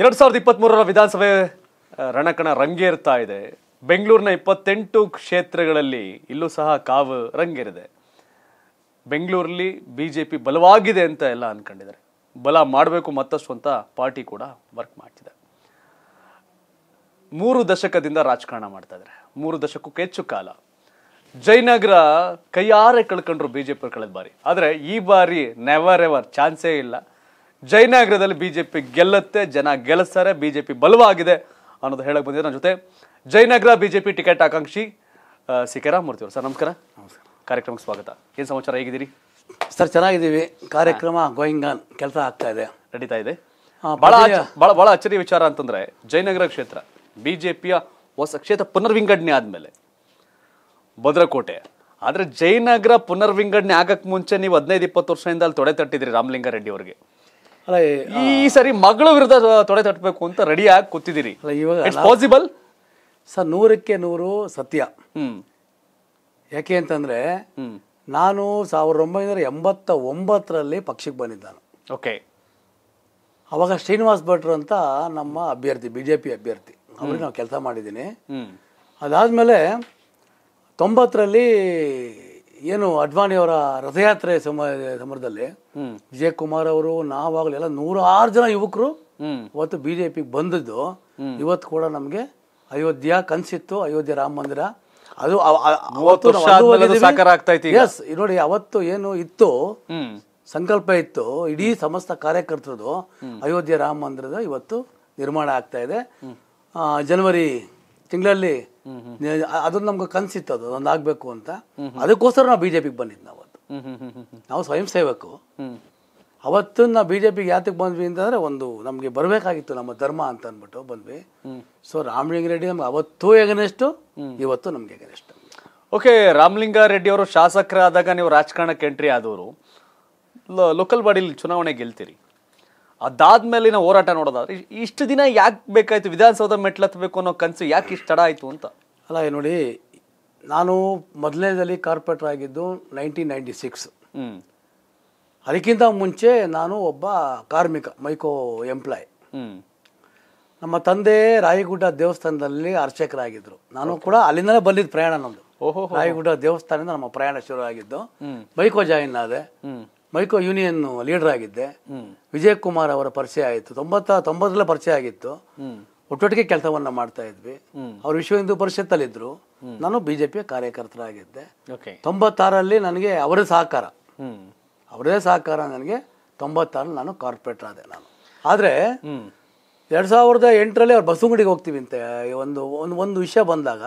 2023 ವಿಧಾನಸಭೆ ರಣಕಣ ರಂಗೇರ್ತಾ ಇದೆ. ಬೆಂಗಳೂರಿನ 28 ಕ್ಷೇತ್ರಗಳಲ್ಲಿ ಇಲ್ಲೂ ಸಹ ಕಾವು ರಂಗೇರಿದೆ. ಬೆಂಗಳೂರಲ್ಲಿ ಬಿಜೆಪಿ ಬಲವಾಗಿದೆ ಅಂತ ಎಲ್ಲ ಅನ್ಕೊಂಡಿದ್ದಾರೆ. ಬಲ ಮಾಡಬೇಕು ಮತ್ತಷ್ಟು ಅಂತ ಪಾರ್ಟಿ ಕೂಡ ವರ್ಕ್ ಮಾಡ್ತಿದೆ. 3 ದಶಕದಿಂದ ರಾಜಕಾರಣ ಮಾಡ್ತಾ ಇದ್ದಾರೆ. 3 ದಶಕಕ್ಕೂ ಹೆಚ್ಚು ಕಾಲ ಜಯನಗರ ಕೈಯಾರೆ ಕಳ್ಕೊಂಡ್ರು ಬಿಜೆಪಿ ಕಳೆದ ಬಾರಿ. ಆದರೆ ಈ ಬಾರಿ ನೆವರ್ ಎವರ್ ಚಾನ್ಸೇ ಇಲ್ಲ. ಜಯನಗರದಲ್ಲಿ ಬಿಜೆಪಿ ಗೆಲ್ಲುತ್ತೆ, ಜನ ಗೆಲ್ಲಿಸ್ತಾರೆ, ಬಿಜೆಪಿ ಬಲವಾಗಿದೆ ಅನ್ನೋದು ಹೇಳಕ್ ಬಂದಿದೆ. ನನ್ನ ಜೊತೆ ಜಯನಗರ ಬಿಜೆಪಿ ಟಿಕೆಟ್ ಆಕಾಂಕ್ಷಿ ಸಿಕೆ ರಾಮಮೂರ್ತಿ ಅವರು. ಸರ್ ನಮಸ್ಕಾರ. ನಮಸ್ಕಾರ, ಕಾರ್ಯಕ್ರಮಕ್ಕೆ ಸ್ವಾಗತ. ಏನು ಸಮಾಚಾರ, ಹೇಗಿದ್ದೀರಿ ಸರ್? ಚೆನ್ನಾಗಿದ್ದೀವಿ. ಕಾರ್ಯಕ್ರಮ ಗೋಯಿಂಗ್ ಆನ್, ಕೆಲಸ ಆಗ್ತಾ ಇದೆ, ನಡೀತಾ ಇದೆ. ಬಹಳ ಅಚ್ಚರಿಯ ವಿಚಾರ ಅಂತಂದ್ರೆ ಜಯನಗರ ಕ್ಷೇತ್ರ ಬಿಜೆಪಿಯ ಹೊಸ ಕ್ಷೇತ್ರ ಪುನರ್ವಿಂಗಡಣೆ ಆದಮೇಲೆ ಭದ್ರಕೋಟೆ. ಆದರೆ ಜಯನಗರ ಪುನರ್ವಿಂಗಡಣೆ ಆಗಕ್ಕೆ ಮುಂಚೆ ನೀವು 15-20 ವರ್ಷದಿಂದ ಅಲ್ಲಿ ತೊಡೆ ತಟ್ಟಿದ್ರಿ ರಾಮಲಿಂಗ ರೆಡ್ಡಿ ಅವರಿಗೆ. ಈ ಸರಿ ಮಗಳ ವಿರುದ್ಧ ತೊಡೆ ತಟ್ಟಬೇಕು ಅಂತ ರೆಡಿಯಾಗಿ ಕೂತಿದ್ದೀರಿ. ಇಟ್ಸ್ ಪಾಸಿಬಲ್ ಸರ್, 100% ಸತ್ಯ. ಯಾಕೆ ಅಂತಂದ್ರೆ ನಾನು 1989ರಲ್ಲಿ ಪಕ್ಷಕ್ಕೆ ಬಂದಿದ್ದಾನು. ಓಕೆ, ಅವಾಗ ಶ್ರೀನಿವಾಸ್ ಭಟ್ರು ಅಂತ ನಮ್ಮ ಅಭ್ಯರ್ಥಿ, ಬಿಜೆಪಿ ಅಭ್ಯರ್ಥಿ, ಅವ್ರಿಗೆ ನಾವು ಕೆಲಸ ಮಾಡಿದ್ದೀನಿ. ಅದಾದ್ಮೇಲೆ 90ರಲ್ಲಿ ಏನು ಅಡ್ವಾಣಿಯವರ ರಥಯಾತ್ರೆ ಸಮರದಲ್ಲಿ ವಿಜಯ್ ಕುಮಾರ್ ಅವರು, ನಾವಾಗಲಿ ಎಲ್ಲ 106 ಜನ ಯುವಕರು ಇವತ್ತು ಬಿಜೆಪಿಗೆ ಬಂದದ್ದು. ಇವತ್ತು ಕೂಡ ನಮಗೆ ಅಯೋಧ್ಯ ಕನಸಿತ್ತು, ಅಯೋಧ್ಯೆ ರಾಮ ಮಂದಿರ ಅದು ನೋಡಿ, ಅವತ್ತು ಏನು ಇತ್ತು ಸಂಕಲ್ಪ ಇತ್ತು ಇಡೀ ಸಮಸ್ತ ಕಾರ್ಯಕರ್ತರದು, ಅಯೋಧ್ಯೆ ರಾಮ ಮಂದಿರದ ಇವತ್ತು ನಿರ್ಮಾಣ ಆಗ್ತಾ ಇದೆ. ಜನವರಿ ತಿಂಗಳಲ್ಲಿ ಅದೊಂದು ನಮ್ಗೆ ಕನ್ಸಿತ್ತು, ಅದು ಅದೊಂದು ಆಗ್ಬೇಕು ಅಂತ. ಅದಕ್ಕೋಸ್ಕರ ನಾವು ಬಿಜೆಪಿಗೆ ಬಂದಿದ್ದು. ನಾವು ನಾವು ಸ್ವಯಂ ಸೇವಕು. ಅವತ್ತು ನಾವು ಬಿಜೆಪಿಗೆ ಯಾತಕ್ಕೆ ಬಂದ್ವಿ ಅಂತಂದ್ರೆ ಒಂದು ನಮ್ಗೆ ಬರ್ಬೇಕಾಗಿತ್ತು, ನಮ್ಮ ಧರ್ಮ ಅಂತ ಅಂದ್ಬಿಟ್ಟು ಬಂದ್ವಿ. ಸೊ ರಾಮಲಿಂಗ ರೆಡ್ಡಿ ನಮ್ಗೆ ಅವತ್ತೂ ಎಗನೆಷ್ಟು, ಇವತ್ತು ನಮ್ಗೆ ಎಗನೆಷ್ಟು. ಓಕೆ, ರಾಮಲಿಂಗ ರೆಡ್ಡಿ ಅವರು ಶಾಸಕರಾದಾಗ ನೀವು ರಾಜಕಾರಣಕ್ಕೆ ಎಂಟ್ರಿ ಆದವರು, ಲೋಕಲ್ ಬಾಡಿಲಿ ಚುನಾವಣೆ ಗೆಲ್ತೀರಿ. ಅದಾದ್ಮೇಲಿನ ಹೋರಾಟ ನೋಡೋದಾದ್ರೆ ಇಷ್ಟು ದಿನ ಯಾಕೆ ಬೇಕಾಯ್ತು? ವಿಧಾನಸೌಧ ಮೆಟ್ಲತ್ತಬೇಕು ಅನ್ನೋ ಕನಸು ಯಾಕೆ ಇಷ್ಟು ತಡ ಆಯಿತು ಅಂತ? ಅಲ್ಲ ನೋಡಿ, ನಾನು ಮೊದಲನೇದಲ್ಲಿ ಕಾರ್ಪೊರೇಟರ್ ಆಗಿದ್ದು 1996. ಅದಕ್ಕಿಂತ ಮುಂಚೆ ನಾನು ಒಬ್ಬ ಕಾರ್ಮಿಕ, ಮೈಕೋ ಎಂಪ್ಲಾಯ್. ನಮ್ಮ ತಂದೆ ರಾಯಗುಡ್ಡ ದೇವಸ್ಥಾನದಲ್ಲಿ ಅರ್ಚಕರಾಗಿದ್ದರು. ನಾನು ಕೂಡ ಅಲ್ಲಿಂದಲೇ ಬಂದಿದ್ದು ಪ್ರಯಾಣ ನಮ್ಮದು. ರಾಯಗುಡ್ಡ ದೇವಸ್ಥಾನದಿಂದ ನಮ್ಮ ಪ್ರಯಾಣ ಶುರು ಆಗಿದ್ದು. ಮೈಕೋ ಜಾಯಿನ್ ಆದೆ, ಮೈಕೋ ಯೂನಿಯನ್ ಲೀಡರ್ ಆಗಿದ್ದೆ. ವಿಜಯ್ ಕುಮಾರ್ ಅವರ ಪರಿಚಯ ಆಯಿತು, 90-91 ಪರಿಚಯ ಆಗಿತ್ತು. ಒಟ್ಟೊಟ್ಟಿಗೆ ಕೆಲಸವನ್ನ ಮಾಡ್ತಾ ಇದ್ವಿ. ಅವ್ರು ವಿಶ್ವ ಹಿಂದೂ ಪರಿಷತ್ ಅಲ್ಲಿದ್ರು, ನಾನು ಬಿಜೆಪಿಯ ಕಾರ್ಯಕರ್ತರಾಗಿದ್ದೆ. 96ರಲ್ಲಿ ನನಗೆ ಅವರೇ ಸಹಕಾರ ನನಗೆ 96 ನಾನು ಕಾರ್ಪೊರೇಟರ್ ಆದೆ ನಾನು. ಆದರೆ 2008ರಲ್ಲಿ ಅವ್ರು ಬಸವನಗುಡಿಗೆ ಹೋಗ್ತೀವಿ ಅಂತ ಒಂದು ಒಂದು ವಿಷಯ ಬಂದಾಗ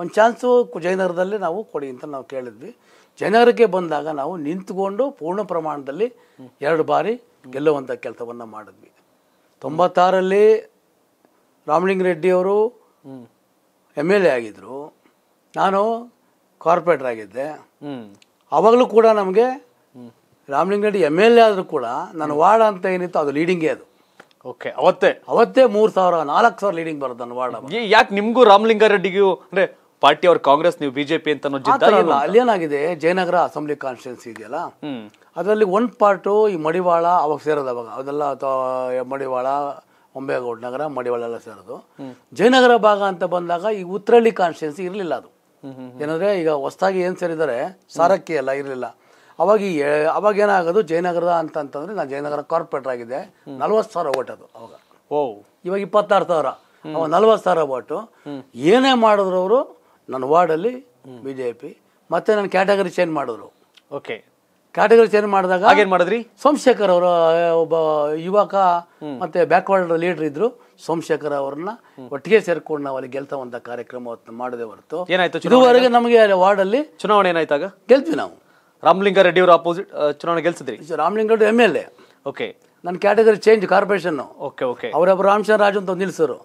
ಒಂದು ಚಾನ್ಸು ಜಯನಗರದಲ್ಲಿ ನಾವು ಕೊಡಿ ಅಂತ ನಾವು ಕೇಳಿದ್ವಿ. ಜಯನಗರಕ್ಕೆ ಬಂದಾಗ ನಾವು ನಿಂತ್ಕೊಂಡು ಪೂರ್ಣ ಪ್ರಮಾಣದಲ್ಲಿ 2 ಬಾರಿ ಗೆಲ್ಲುವಂಥ ಕೆಲಸವನ್ನು ಮಾಡಿದ್ವಿ. 96ರಲ್ಲಿ ರಾಮಲಿಂಗ ರೆಡ್ಡಿಯವರು MLA ಆಗಿದ್ದರು, ನಾನು ಕಾರ್ಪೊರೇಟರ್ ಆಗಿದ್ದೆ. ಆವಾಗಲೂ ಕೂಡ ನಮಗೆ ರಾಮಲಿಂಗ ರೆಡ್ಡಿ MLA ಆದರೂ ಕೂಡ ನನ್ನ ವಾರ್ಡ್ ಅಂತ ಏನಿತ್ತು ಅದು ಲೀಡಿಂಗೇ. ಅದು ಓಕೆ, ಅವತ್ತೇ 3,000-4,000 ಲೀಡಿಂಗ್ ಬರುತ್ತೆ ನನ್ನ ವಾರ್ಡ್. ಯಾಕೆ ನಿಮಗೂ ರಾಮಲಿಂಗ ರೆಡ್ಡಿಗೂ ಅಂದರೆ ಪಾರ್ಟಿ ಅವ್ರ ಕಾಂಗ್ರೆಸ್, ನೀವು ಬಿಜೆಪಿ ಅಂತ ಅಲ್ಲೇನಾಗಿದೆ? ಜಯನಗರ ಅಸೆಂಬ್ಲಿ ಕಾನ್ಸ್ಟಿಟ್ಯೂನ್ಸಿ ಇದೆಯಲ್ಲ, ಅದರಲ್ಲಿ ಒಂದು ಪಾರ್ಟು ಈ ಮಡಿವಾಳ ಅವಾಗ ಸೇರೋದು. ಅವಾಗ ಅದೆಲ್ಲ ಮಡಿವಾಳ, ಒಂಬೇಗೌಡ ನಗರ, ಮಡಿವಾಳ ಎಲ್ಲ ಸೇರೋದು. ಜಯನಗರ ಭಾಗ ಅಂತ ಬಂದಾಗ ಈ ಉತ್ತರಳ್ಳಿ ಕಾನ್ಸ್ಟಿಟ್ಯೂನ್ಸಿ ಇರಲಿಲ್ಲ. ಅದು ಏನಂದ್ರೆ ಈಗ ಹೊಸದಾಗಿ ಏನು ಸೇರಿದರೆ ಸಾರಕ್ಕಿ ಎಲ್ಲ ಇರಲಿಲ್ಲ. ಅವಾಗ ಏನಾಗೋದು ಜಯನಗರದ ಅಂತಂದ್ರೆ ನಾನು ಜಯನಗರ ಕಾರ್ಪೊರೇಟರ್ ಆಗಿದೆ, 40,000 ಓಟ್ ಅದು ಅವಾಗ. ಇವಾಗ 26,000, ಅವಾಗ 40,000 ಓಟು. ಏನೇ ಮಾಡಿದ್ರು ಅವರು ನನ್ನ ವಾರ್ಡಲ್ಲಿ ಬಿಜೆಪಿ. ಮತ್ತೆ ನನ್ನ ಕ್ಯಾಟಗರಿ ಚೇಂಜ್ ಮಾಡಿದ್ರು. ಓಕೆ, ಕ್ಯಾಟಗರಿ ಚೇಂಜ್ ಮಾಡಿದಾಗ ಹಾಗೇನು ಮಾಡಿದ್ರಿ? ಸೋಮಶೇಖರ್ ಅವರು ಒಬ್ಬ ಯುವಕ ಮತ್ತೆ ಬ್ಯಾಕ್ವರ್ಡ್ ಲೀಡರ್ ಇದ್ರು. ಸೋಮಶೇಖರ್ ಅವ್ರನ್ನ ಒಟ್ಟಿಗೆ ಸೇರ್ಕೊಂಡು ನಾವು ಅಲ್ಲಿ ಗೆಲ್ತವಂತ ಕಾರ್ಯಕ್ರಮ ಮಾಡದೆ ಹೊರತು ಏನಾಯ್ತು? ಇದುವರೆಗೆ ನಮಗೆ ವಾರ್ಡಲ್ಲಿ ಚುನಾವಣೆ ಏನಾಯ್ತಾಗ ಗೆಲ್ತೀವಿ ನಾವು. ರಾಮಲಿಂಗ ರೆಡ್ಡಿ ಅವರು ಅಪೋಸಿಟ್ ಚುನಾವಣೆ ಗೆಲ್ಸಿದ್ರಿ. ರಾಮಲಿಂಗ ರೆಡ್ಡಿ MLA. ಓಕೆ, ನನ್ನ category change, corporation. Okay okay, ಅವರೊಬ್ಬರು ರಾಮಚಂದ್ರ ರಾಜು ಅಂತ ನಿಲ್ಲಿಸರು.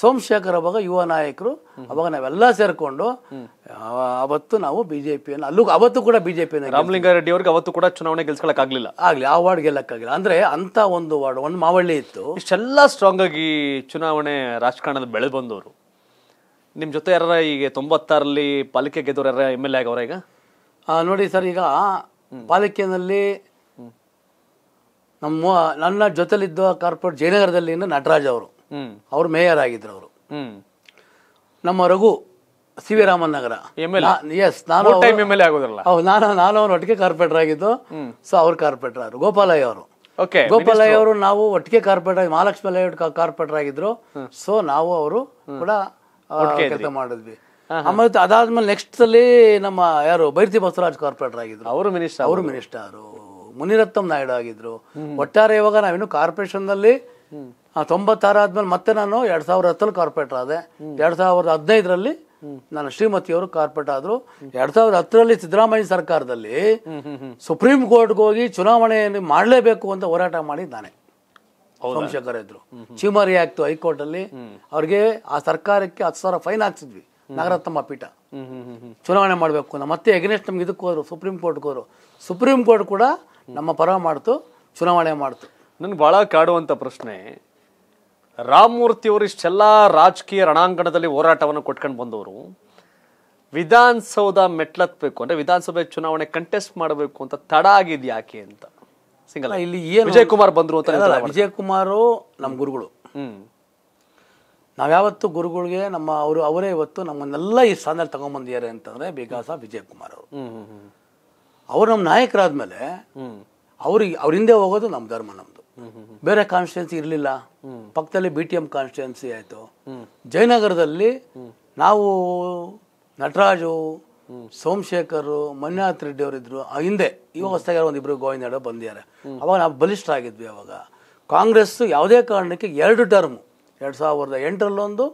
ಸೋಮಶೇಖರ್ ಅವಾಗ ಯುವ ನಾಯಕರು. ಅವಾಗ ನಾವೆಲ್ಲ ಸೇರ್ಕೊಂಡು ಅವತ್ತು ನಾವು ಬಿಜೆಪಿಯನ್ನು ಅಲ್ಲೂ ಅವತ್ತು ಕೂಡ ಬಿಜೆಪಿಯನ್ನು ರಾಮಲಿಂಗ ರೆಡ್ಡಿ ಅವ್ರಿಗೆ ಅವತ್ತು ಕೂಡ ಚುನಾವಣೆ ಗೆಲ್ಸ್ಕೊಳಕ್ಕಾಗಲಿಲ್ಲ. ಆಗಲಿ, ಆ ವಾರ್ಡ್ ಗೆಲ್ಲಕ್ಕಾಗಿಲ್ಲ. ಅಂದ್ರೆ ಅಂತ ಒಂದು ವಾರ್ಡ್, ಒಂದು ಮಾವಳ್ಳಿ ಇತ್ತು. ಇಷ್ಟೆಲ್ಲ ಸ್ಟ್ರಾಂಗ್ ಆಗಿ ಚುನಾವಣೆ ರಾಜಕಾರಣದಲ್ಲಿ ಬೆಳೆದು ಬಂದವರು. ನಿಮ್ಮ ಜೊತೆ ಯಾರ ಈಗ 96ರಲ್ಲಿ ಪಾಲಿಕೆ ಗೆದ್ದವ್ರು ಯಾರ MLA ಆಗವ್ರ? ಈಗ ನೋಡಿ ಸರ್, ಈಗ ಪಾಲಿಕೆನಲ್ಲಿ ನಮ್ಮ ನನ್ನ ಜೊತೆಲಿದ್ದ ಕಾರ್ಪೊರೇಟ್ ಜಯನಗರದಲ್ಲಿ ನಟರಾಜ್ ಅವರು. ಅವರು ಮೇಯರ್ ಆಗಿದ್ರು. ಅವರು ನಮ್ಮ Raghu C V Ramanagara S ನಾನು ಅವರು ಒಟ್ಟಿಗೆ ಕಾರ್ಪೊರೇಟರ್ ಆಗಿದ್ದು. ಸೊ ಅವ್ರ ಕಾರ್ಪೊರೇಟರ್ ಅವರು ಗೋಪಾಲಯ್ಯ ಅವರು. ಗೋಪಾಲಯ್ಯ ಅವರು ನಾವು ಒಟ್ಟಿಗೆ ಕಾರ್ಪೊರೇಟರ್ ಮಹಾಲಕ್ಷ್ಮಿ ಲೇಔಟ್ ಕಾರ್ಪೊರೇಟರ್ ಆಗಿದ್ರು. ಸೊ ನಾವು ಅವರು ಕೂಡ ಕೆಲಸ ಮಾಡಿದ್ವಿ. ಆಮೇಲೆ ಅದಾದ್ಮೇಲೆ ನೆಕ್ಸ್ಟ್ ಅಲ್ಲಿ ನಮ್ಮ ಯಾರು ಬೈರ್ತಿ ಬಸವರಾಜ್ ಕಾರ್ಪೊರೇಟರ್ ಆಗಿದ್ರು. ಅವರು ಮಿನಿಸ್ಟರ್ ಮುನಿರತ್ನಂ ನಾಯ್ಡು ಆಗಿದ್ರು. ಒಟ್ಟಾರೆ ಇವಾಗ ನಾವಿನ್ನು ಕಾರ್ಪೊರೇಷನ್ ಅಲ್ಲಿ 96 ಆದ್ಮೇಲೆ ಮತ್ತೆ ನಾನು 2010 ಕಾರ್ಪೊರೇಟರ್ ಆದೆ. 2015 ನಾನು ಶ್ರೀಮತಿ ಅವರು ಕಾರ್ಪೊರೇಟ್ ಆದ್ರು. 2010 ಸಿದ್ದರಾಮಯ್ಯ ಸರ್ಕಾರದಲ್ಲಿ ಸುಪ್ರೀಂ ಕೋರ್ಟ್ಗೆ ಹೋಗಿ ಚುನಾವಣೆಯನ್ನು ಮಾಡಲೇಬೇಕು ಅಂತ ಹೋರಾಟ ಮಾಡಿದ್ದಾನೆ. ಸೋಮಶೇಖರ್ ಇದ್ರು, ಚೀಮರಿ ಆಗ್ತು ಹೈಕೋರ್ಟ್ ಅಲ್ಲಿ. ಅವ್ರಿಗೆ ಆ ಸರ್ಕಾರಕ್ಕೆ 10,000 ಫೈನ್ ಹಾಕ್ಸಿದ್ವಿ. ನಾಗರತ್ನಮ್ಮ ಪೀಠ ಚುನಾವಣೆ ಮಾಡಬೇಕು ನಮ್ಮ ಮತ್ತೆ ಎಗ್ನೆಸ್ಟ್ ನಮ್ಗೆ ಇದಕ್ಕೆ ಹೋದ್ರು ಸುಪ್ರೀಂ ಕೋರ್ಟ್ಗೋರು. ಸುಪ್ರೀಂ ಕೋರ್ಟ್ ಕೂಡ ನಮ್ಮ ಪರ ಮಾಡ್ತು, ಚುನಾವಣೆ ಮಾಡ್ತು. ನನ್ಗೆ ಭಾಳ ಕಾಡುವಂಥ ಪ್ರಶ್ನೆ, ರಾಮಮೂರ್ತಿ ಅವರು ಇಷ್ಟೆಲ್ಲ ರಾಜಕೀಯ ರಣಾಂಗಣದಲ್ಲಿ ಹೋರಾಟವನ್ನು ಕೊಟ್ಕೊಂಡು ಬಂದವರು ವಿಧಾನಸೌಧ ಮೆಟ್ಲತ್ಬೇಕು ಅಂದರೆ ವಿಧಾನಸಭೆ ಚುನಾವಣೆ ಕಂಟೆಸ್ಟ್ ಮಾಡಬೇಕು ಅಂತ ತಡ ಆಗಿದ್ ಯಾಕೆ ಅಂತ ಸಿಂಗಲ್ ಇಲ್ಲಿ ಏನು ವಿಜಯ್ ಕುಮಾರ್ ಬಂದರು ಅಂತ. ವಿಜಯ್ ಕುಮಾರು ನಮ್ಮ ಗುರುಗಳು. ನಾವ್ಯಾವತ್ತು ಗುರುಗಳಿಗೆ ನಮ್ಮ ಅವರೇ ಇವತ್ತು ನಮ್ಮನ್ನೆಲ್ಲ ಈ ಸ್ಥಾನದಲ್ಲಿ ತಗೊಂಡ್ಬಂದಿದ್ದಾರೆ ಅಂತಂದರೆ ಬಿಕಾಸ್ ಆಫ್ ವಿಜಯ್ ಕುಮಾರ್ ಅವರು. ಅವರು ನಮ್ಮ ನಾಯಕರಾದ್ಮೇಲೆ ಅವ್ರಿಗೆ ಅವ್ರ ಹಿಂದೆ ಹೋಗೋದು ನಮ್ಮ ಧರ್ಮ. ನಮ್ಮದು ಬೇರೆ ಕಾನ್ಸ್ಟಿಟ್ಯೂನ್ಸಿ ಇರಲಿಲ್ಲ. ಪಕ್ಕದಲ್ಲಿ BTM ಕಾನ್ಸ್ಟಿಟ್ಯೂನ್ಸಿ ಆಯಿತು. ಜಯನಗರದಲ್ಲಿ ನಾವು ನಟರಾಜು, ಸೋಮಶೇಖರು, ಮಂಜುನಾಥ್ ರೆಡ್ಡಿ ಅವರಿದ್ದರು. ಹಿಂದೆ ಇವಾಗ ಹೊಸದಾಗಿ ಒಂದಿಬ್ಬರು ಗೋವಿಂದ ಬಂದಿದ್ದಾರೆ. ಅವಾಗ ನಾವು ಬಲಿಷ್ಠ ಆಗಿದ್ವಿ. ಅವಾಗ ಕಾಂಗ್ರೆಸ್ಸು ಯಾವುದೇ ಕಾರಣಕ್ಕೆ 2 ಟರ್ಮು 2008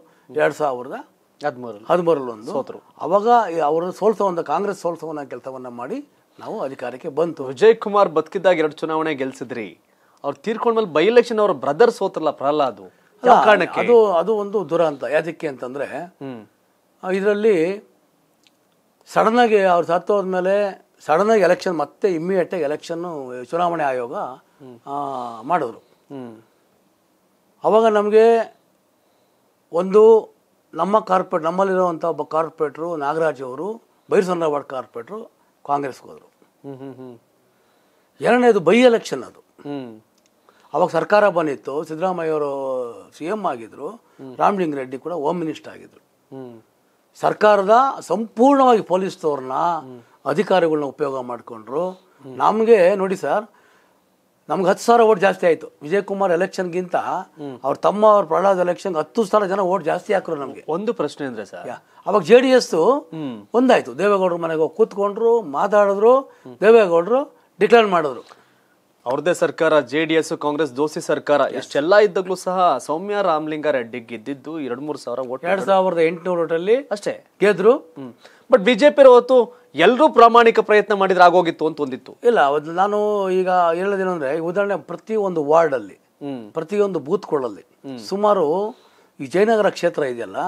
2013 ಸೋತರು. ಅವಾಗ ಅವರು ಕಾಂಗ್ರೆಸ್ ಸೋಲ್ಸೋವನ್ನ ಕೆಲಸವನ್ನ ಮಾಡಿ ನಾವು ಅಧಿಕಾರಕ್ಕೆ ಬಂತು. ವಿಜಯ್ ಕುಮಾರ್ ಬದುಕಿದ್ದಾಗ 2 ಚುನಾವಣೆ ಗೆಲ್ಸಿದ್ರಿ. ಅವ್ರು ತೀರ್ಕೊಂಡ್ಮೇಲೆ ಬೈ ಎಲೆಕ್ಷನ್ ಅವ್ರ ಬ್ರದರ್ ಸೋತರಲ್ಲ ಪ್ರಹ್ಲಾದ್, ಅದು ಅದು ಒಂದು ದುರಂತ. ಯಾದಕ್ಕೆ ಅಂತಂದ್ರೆ ಇದರಲ್ಲಿ ಸಡನ್ ಆಗಿ ಅವ್ರು ಸತ್ತೋದ್ಮೇಲೆ ಸಡನ್ ಆಗಿ ಎಲೆಕ್ಷನ್ ಮತ್ತೆ ಇಮ್ಮಿಡಿಯೇಟ್ ಆಗಿ ಎಲೆಕ್ಷನ್ ಚುನಾವಣೆ ಆಯೋಗ ಮಾಡೋರು. ಅವಾಗ ನಮಗೆ ಒಂದು ನಮ್ಮ ಕಾರ್ಪೊರೇಟ್ ನಮ್ಮಲ್ಲಿರುವಂಥ ಒಬ್ಬ ಕಾರ್ಪೊರೇಟ್ರು ನಾಗರಾಜ್ ಅವರು ಬೈರಸಂದ್ರ ವಾರ್ಡ್ ಕಾರ್ಪೊರೇಟ್ರು ಕಾಂಗ್ರೆಸ್ಗೆ ಹೋದರು. 2ನೇದು ಬೈ ಎಲೆಕ್ಷನ್ ಅದು. ಅವಾಗ ಸರ್ಕಾರ ಬಂದಿತ್ತು. ಸಿದ್ದರಾಮಯ್ಯ ಅವರು CM ಆಗಿದ್ದರು. ರಾಮಲಿಂಗ ರೆಡ್ಡಿ ಕೂಡ ಹೋಮ್ ಮಿನಿಸ್ಟರ್ ಆಗಿದ್ದರು. ಸರ್ಕಾರದ ಸಂಪೂರ್ಣವಾಗಿ ಪೊಲೀಸ್ನವ್ರನ್ನ ಅಧಿಕಾರಿಗಳನ್ನ ಉಪಯೋಗ ಮಾಡಿಕೊಂಡ್ರು. ನಮಗೆ ನೋಡಿ ಸರ್, ನಮ್ಗೆ 10,000 ಓಟ್ ಜಾಸ್ತಿ ಆಯಿತು. ವಿಜಯ್ ಕುಮಾರ್ ಎಲೆಕ್ಷನ್ಗಿಂತ ಅವ್ರ ತಮ್ಮ ಅವ್ರ ಪ್ರಹ್ಲಾದ್ ಎಲೆಕ್ಷನ್ಗೆ 10,000 ಜನ ಓಟ್ ಜಾಸ್ತಿ ಹಾಕರು ನಮಗೆ. ಒಂದು ಪ್ರಶ್ನೆ ಅಂದರೆ ಸರ್, ಅವಾಗ JDS ಒಂದಾಯಿತು. ದೇವೇಗೌಡರು ಮನೆಗೆ ಹೋಗಿ ಕೂತ್ಕೊಂಡ್ರು, ಮಾತಾಡಿದ್ರು. ದೇವೇಗೌಡರು ಡಿಕ್ಲೇರ್ ಮಾಡಿದ್ರು ಅವ್ರದ್ದೇ ಸರ್ಕಾರ. JDS ಕಾಂಗ್ರೆಸ್ ದೋಸಿ ಸರ್ಕಾರ. ಎಷ್ಟೆಲ್ಲ ಇದ್ದಾಗಲೂ ಸಹ ಸೌಮ್ಯ ರಾಮಲಿಂಗ ರೆಡ್ಡಿ ಗೆದ್ದಿದ್ದು 2-3 ಸಾವಿರ ಓಟ್. 800 ಓಟಲ್ಲಿ ಅಷ್ಟೇ ಗೆದ್ರು. ಬಟ್ ಬಿಜೆಪಿ ಹೊತ್ತು ಎಲ್ಲರೂ ಪ್ರಾಮಾಣಿಕ ಪ್ರಯತ್ನ ಮಾಡಿದ್ರೆ ಆಗೋಗಿತ್ತು ಅಂತ ಒಂದಿತ್ತು. ಇಲ್ಲ, ನಾನು ಈಗ ಹೇಳೋದೇನು ಅಂದರೆ, ಉದಾಹರಣೆ ಪ್ರತಿಯೊಂದು ವಾರ್ಡಲ್ಲಿ ಪ್ರತಿಯೊಂದು ಬೂತ್ಗಳಲ್ಲಿ ಸುಮಾರು ಈ ಜಯನಗರ ಕ್ಷೇತ್ರ ಇದೆಯಲ್ಲ,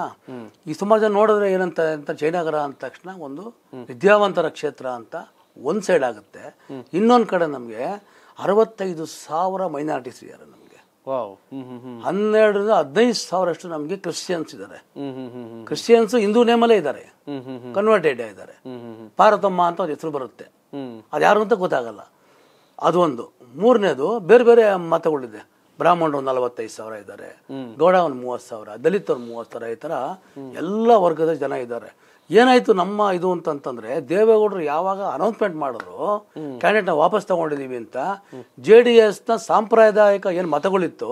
ಈ ಸುಮಾರು ಜನ ನೋಡಿದ್ರೆ ಏನಂತ ಅಂತ ಜಯನಗರ ಅಂದ ತಕ್ಷಣ ಒಂದು ವಿದ್ಯಾವಂತರ ಕ್ಷೇತ್ರ ಅಂತ ಒಂದು ಸೈಡ್ ಆಗುತ್ತೆ. ಇನ್ನೊಂದು ಕಡೆ ನಮಗೆ 65,000 ಮೈನಾರಿಟೀಸ್ ಇದ್ದಾರೆ. ನಮಗೆ 12,000-15,000 ನಮಗೆ ಕ್ರಿಶ್ಚಿಯನ್ಸ್ ಇದ್ದಾರೆ. ಕ್ರಿಶ್ಚಿಯನ್ಸ್ ಹಿಂದೂ ನೇಮಲ್ಲೇ ಇದ್ದಾರೆ, ಕನ್ವರ್ಟೆಡ್ ಇದ್ದಾರೆ. ಪಾರ್ವತಮ್ಮ ಅಂತ ಒಂದು ಹೆಸರು ಬರುತ್ತೆ, ಅದು ಯಾರು ಅಂತ ಗೊತ್ತಾಗಲ್ಲ. ಅದೊಂದು. 3ನೇದು ಬೇರೆ ಬೇರೆ ಮತಗಳಿದೆ. ಬ್ರಾಹ್ಮಣರು 45,000 ಇದ್ದಾರೆ, ಗೌಡ ಒಂದು 30,000, ದಲಿತರು 30,000. ಈ ಥರ ಎಲ್ಲ ವರ್ಗದ ಜನ ಇದ್ದಾರೆ. ಏನಾಯಿತು ನಮ್ಮ ಇದು ಅಂತಂತಂದರೆ, ದೇವೇಗೌಡರು ಯಾವಾಗ ಅನೌನ್ಸ್ಮೆಂಟ್ ಮಾಡಿದ್ರು ಕ್ಯಾಂಡಿಡೇಟ್ನ ವಾಪಸ್ ತೊಗೊಂಡಿದ್ದೀವಿ ಅಂತ, JDSನ ಸಾಂಪ್ರದಾಯಿಕ ಏನು ಮತಗಳಿತ್ತು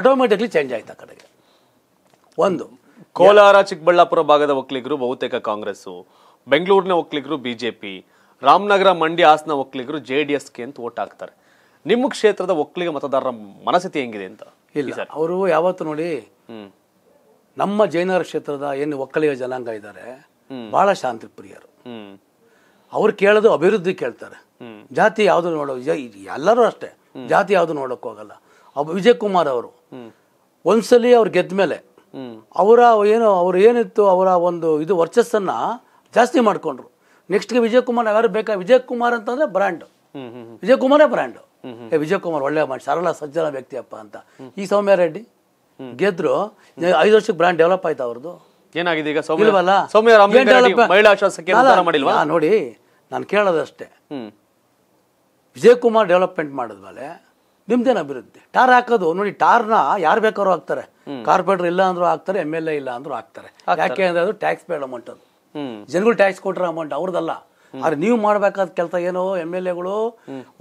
ಆಟೋಮೆಟಿಕ್ಲಿ ಚೇಂಜ್ ಆಯ್ತು ಆ ಕಡೆಗೆ. ಒಂದು ಕೋಲಾರ ಚಿಕ್ಕಬಳ್ಳಾಪುರ ಭಾಗದ ಒಕ್ಕಲಿಗರು ಬಹುತೇಕ ಕಾಂಗ್ರೆಸ್ಸು, ಬೆಂಗಳೂರಿನ ಒಕ್ಕಲಿಗರು BJP, ರಾಮನಗರ ಮಂಡ್ಯ ಹಾಸನ ಒಕ್ಕಲಿಗರು JDSಗೆ ಅಂತ ಓಟ್ ಹಾಕ್ತಾರೆ. ನಿಮ್ಮ ಕ್ಷೇತ್ರದ ಒಕ್ಕಲಿಗ ಮತದಾರರ ಮನಸ್ಥಿತಿ ಹೆಂಗಿದೆ ಅಂತ? ಇಲ್ಲ, ಅವರು ಯಾವತ್ತು ನೋಡಿ ನಮ್ಮ ಜಯನಗರ ಕ್ಷೇತ್ರದ ಏನು ಒಕ್ಕಲಿಗ ಜನಾಂಗ ಇದ್ದಾರೆ ಭಾಳ ಶಾಂತಿ ಪ್ರಿಯರು. ಅವ್ರು ಕೇಳೋದು ಅಭಿವೃದ್ಧಿ ಕೇಳ್ತಾರೆ. ಜಾತಿ ಯಾವುದು ನೋಡೋ ಎಲ್ಲರೂ ಅಷ್ಟೇ, ಜಾತಿ ಯಾವುದು ನೋಡೋಕೆ ಹೋಗಲ್ಲ. ವಿಜಯ್ ಕುಮಾರ್ ಅವರು ಒಂದ್ಸಲಿ ಅವ್ರು ಗೆದ್ದ ಮೇಲೆ ಅವರ ಏನು ಅವ್ರು ಏನಿತ್ತು ಅವರ ಒಂದು ಇದು ವರ್ಚಸ್ಸನ್ನು ಜಾಸ್ತಿ ಮಾಡಿಕೊಂಡ್ರು. ನೆಕ್ಸ್ಟ್ಗೆ ವಿಜಯ್ ಕುಮಾರ್ ಯಾರು ಬೇಕಾ? ವಿಜಯ್ ಕುಮಾರ್ ಅಂತಂದರೆ ಬ್ರ್ಯಾಂಡು, ವಿಜಯ್ ಕುಮಾರೇ ಬ್ರ್ಯಾಂಡು. ವಿಜಯ್ ಕುಮಾರ್ ಒಳ್ಳೆ ಮಾಡಿ ಸರಳ ಸಜ್ಜನ ವ್ಯಕ್ತಿಯಪ್ಪ ಅಂತ. ಈ ಸೌಮ್ಯ ರೆಡ್ಡಿ ಗೆದ್ರು, 5 ವರ್ಷಕ್ಕೆ ಬ್ರ್ಯಾಂಡ್ ಡೆವಲಪ್ ಆಯ್ತು ಅವ್ರದ್ದು. ಏನಾಗಿದೆ ಈಗ? ನೋಡಿ, ನಾನು ಕೇಳೋದಷ್ಟೇ. ವಿಜಯ್ ಕುಮಾರ್ ಡೆವಲಪ್ಮೆಂಟ್ ಮಾಡಿದ್ಮೇಲೆ ನಿಮ್ದೇನ ಅಭಿವೃದ್ಧಿ? ಟಾರ್ ಹಾಕೋದು ನೋಡಿ, ಟಾರ್ನ ಯಾರು ಬೇಕಾದ್ರೂ ಹಾಕ್ತಾರೆ, ಕಾರ್ಪೊರೇಟರ್ ಇಲ್ಲ ಅಂದ್ರೂ ಹಾಕ್ತಾರೆ, MLA ಇಲ್ಲ ಅಂದ್ರೂ ಹಾಕ್ತಾರೆ. ಯಾಕೆ ಅಂದ್ರೆ ಅದು ಟ್ಯಾಕ್ಸ್ ಪೇಡ್ ಅಮೌಂಟ್, ಅದು ಜನಗಳು ಟ್ಯಾಕ್ಸ್ ಕೊಟ್ಟರೆ ಅಮೌಂಟ್ ಅವ್ರದ್ದಲ್ಲ. ಆದ್ರೆ ನೀವು ಮಾಡ್ಬೇಕಾದ ಕೆಲಸ ಏನೋ MLAಗಳು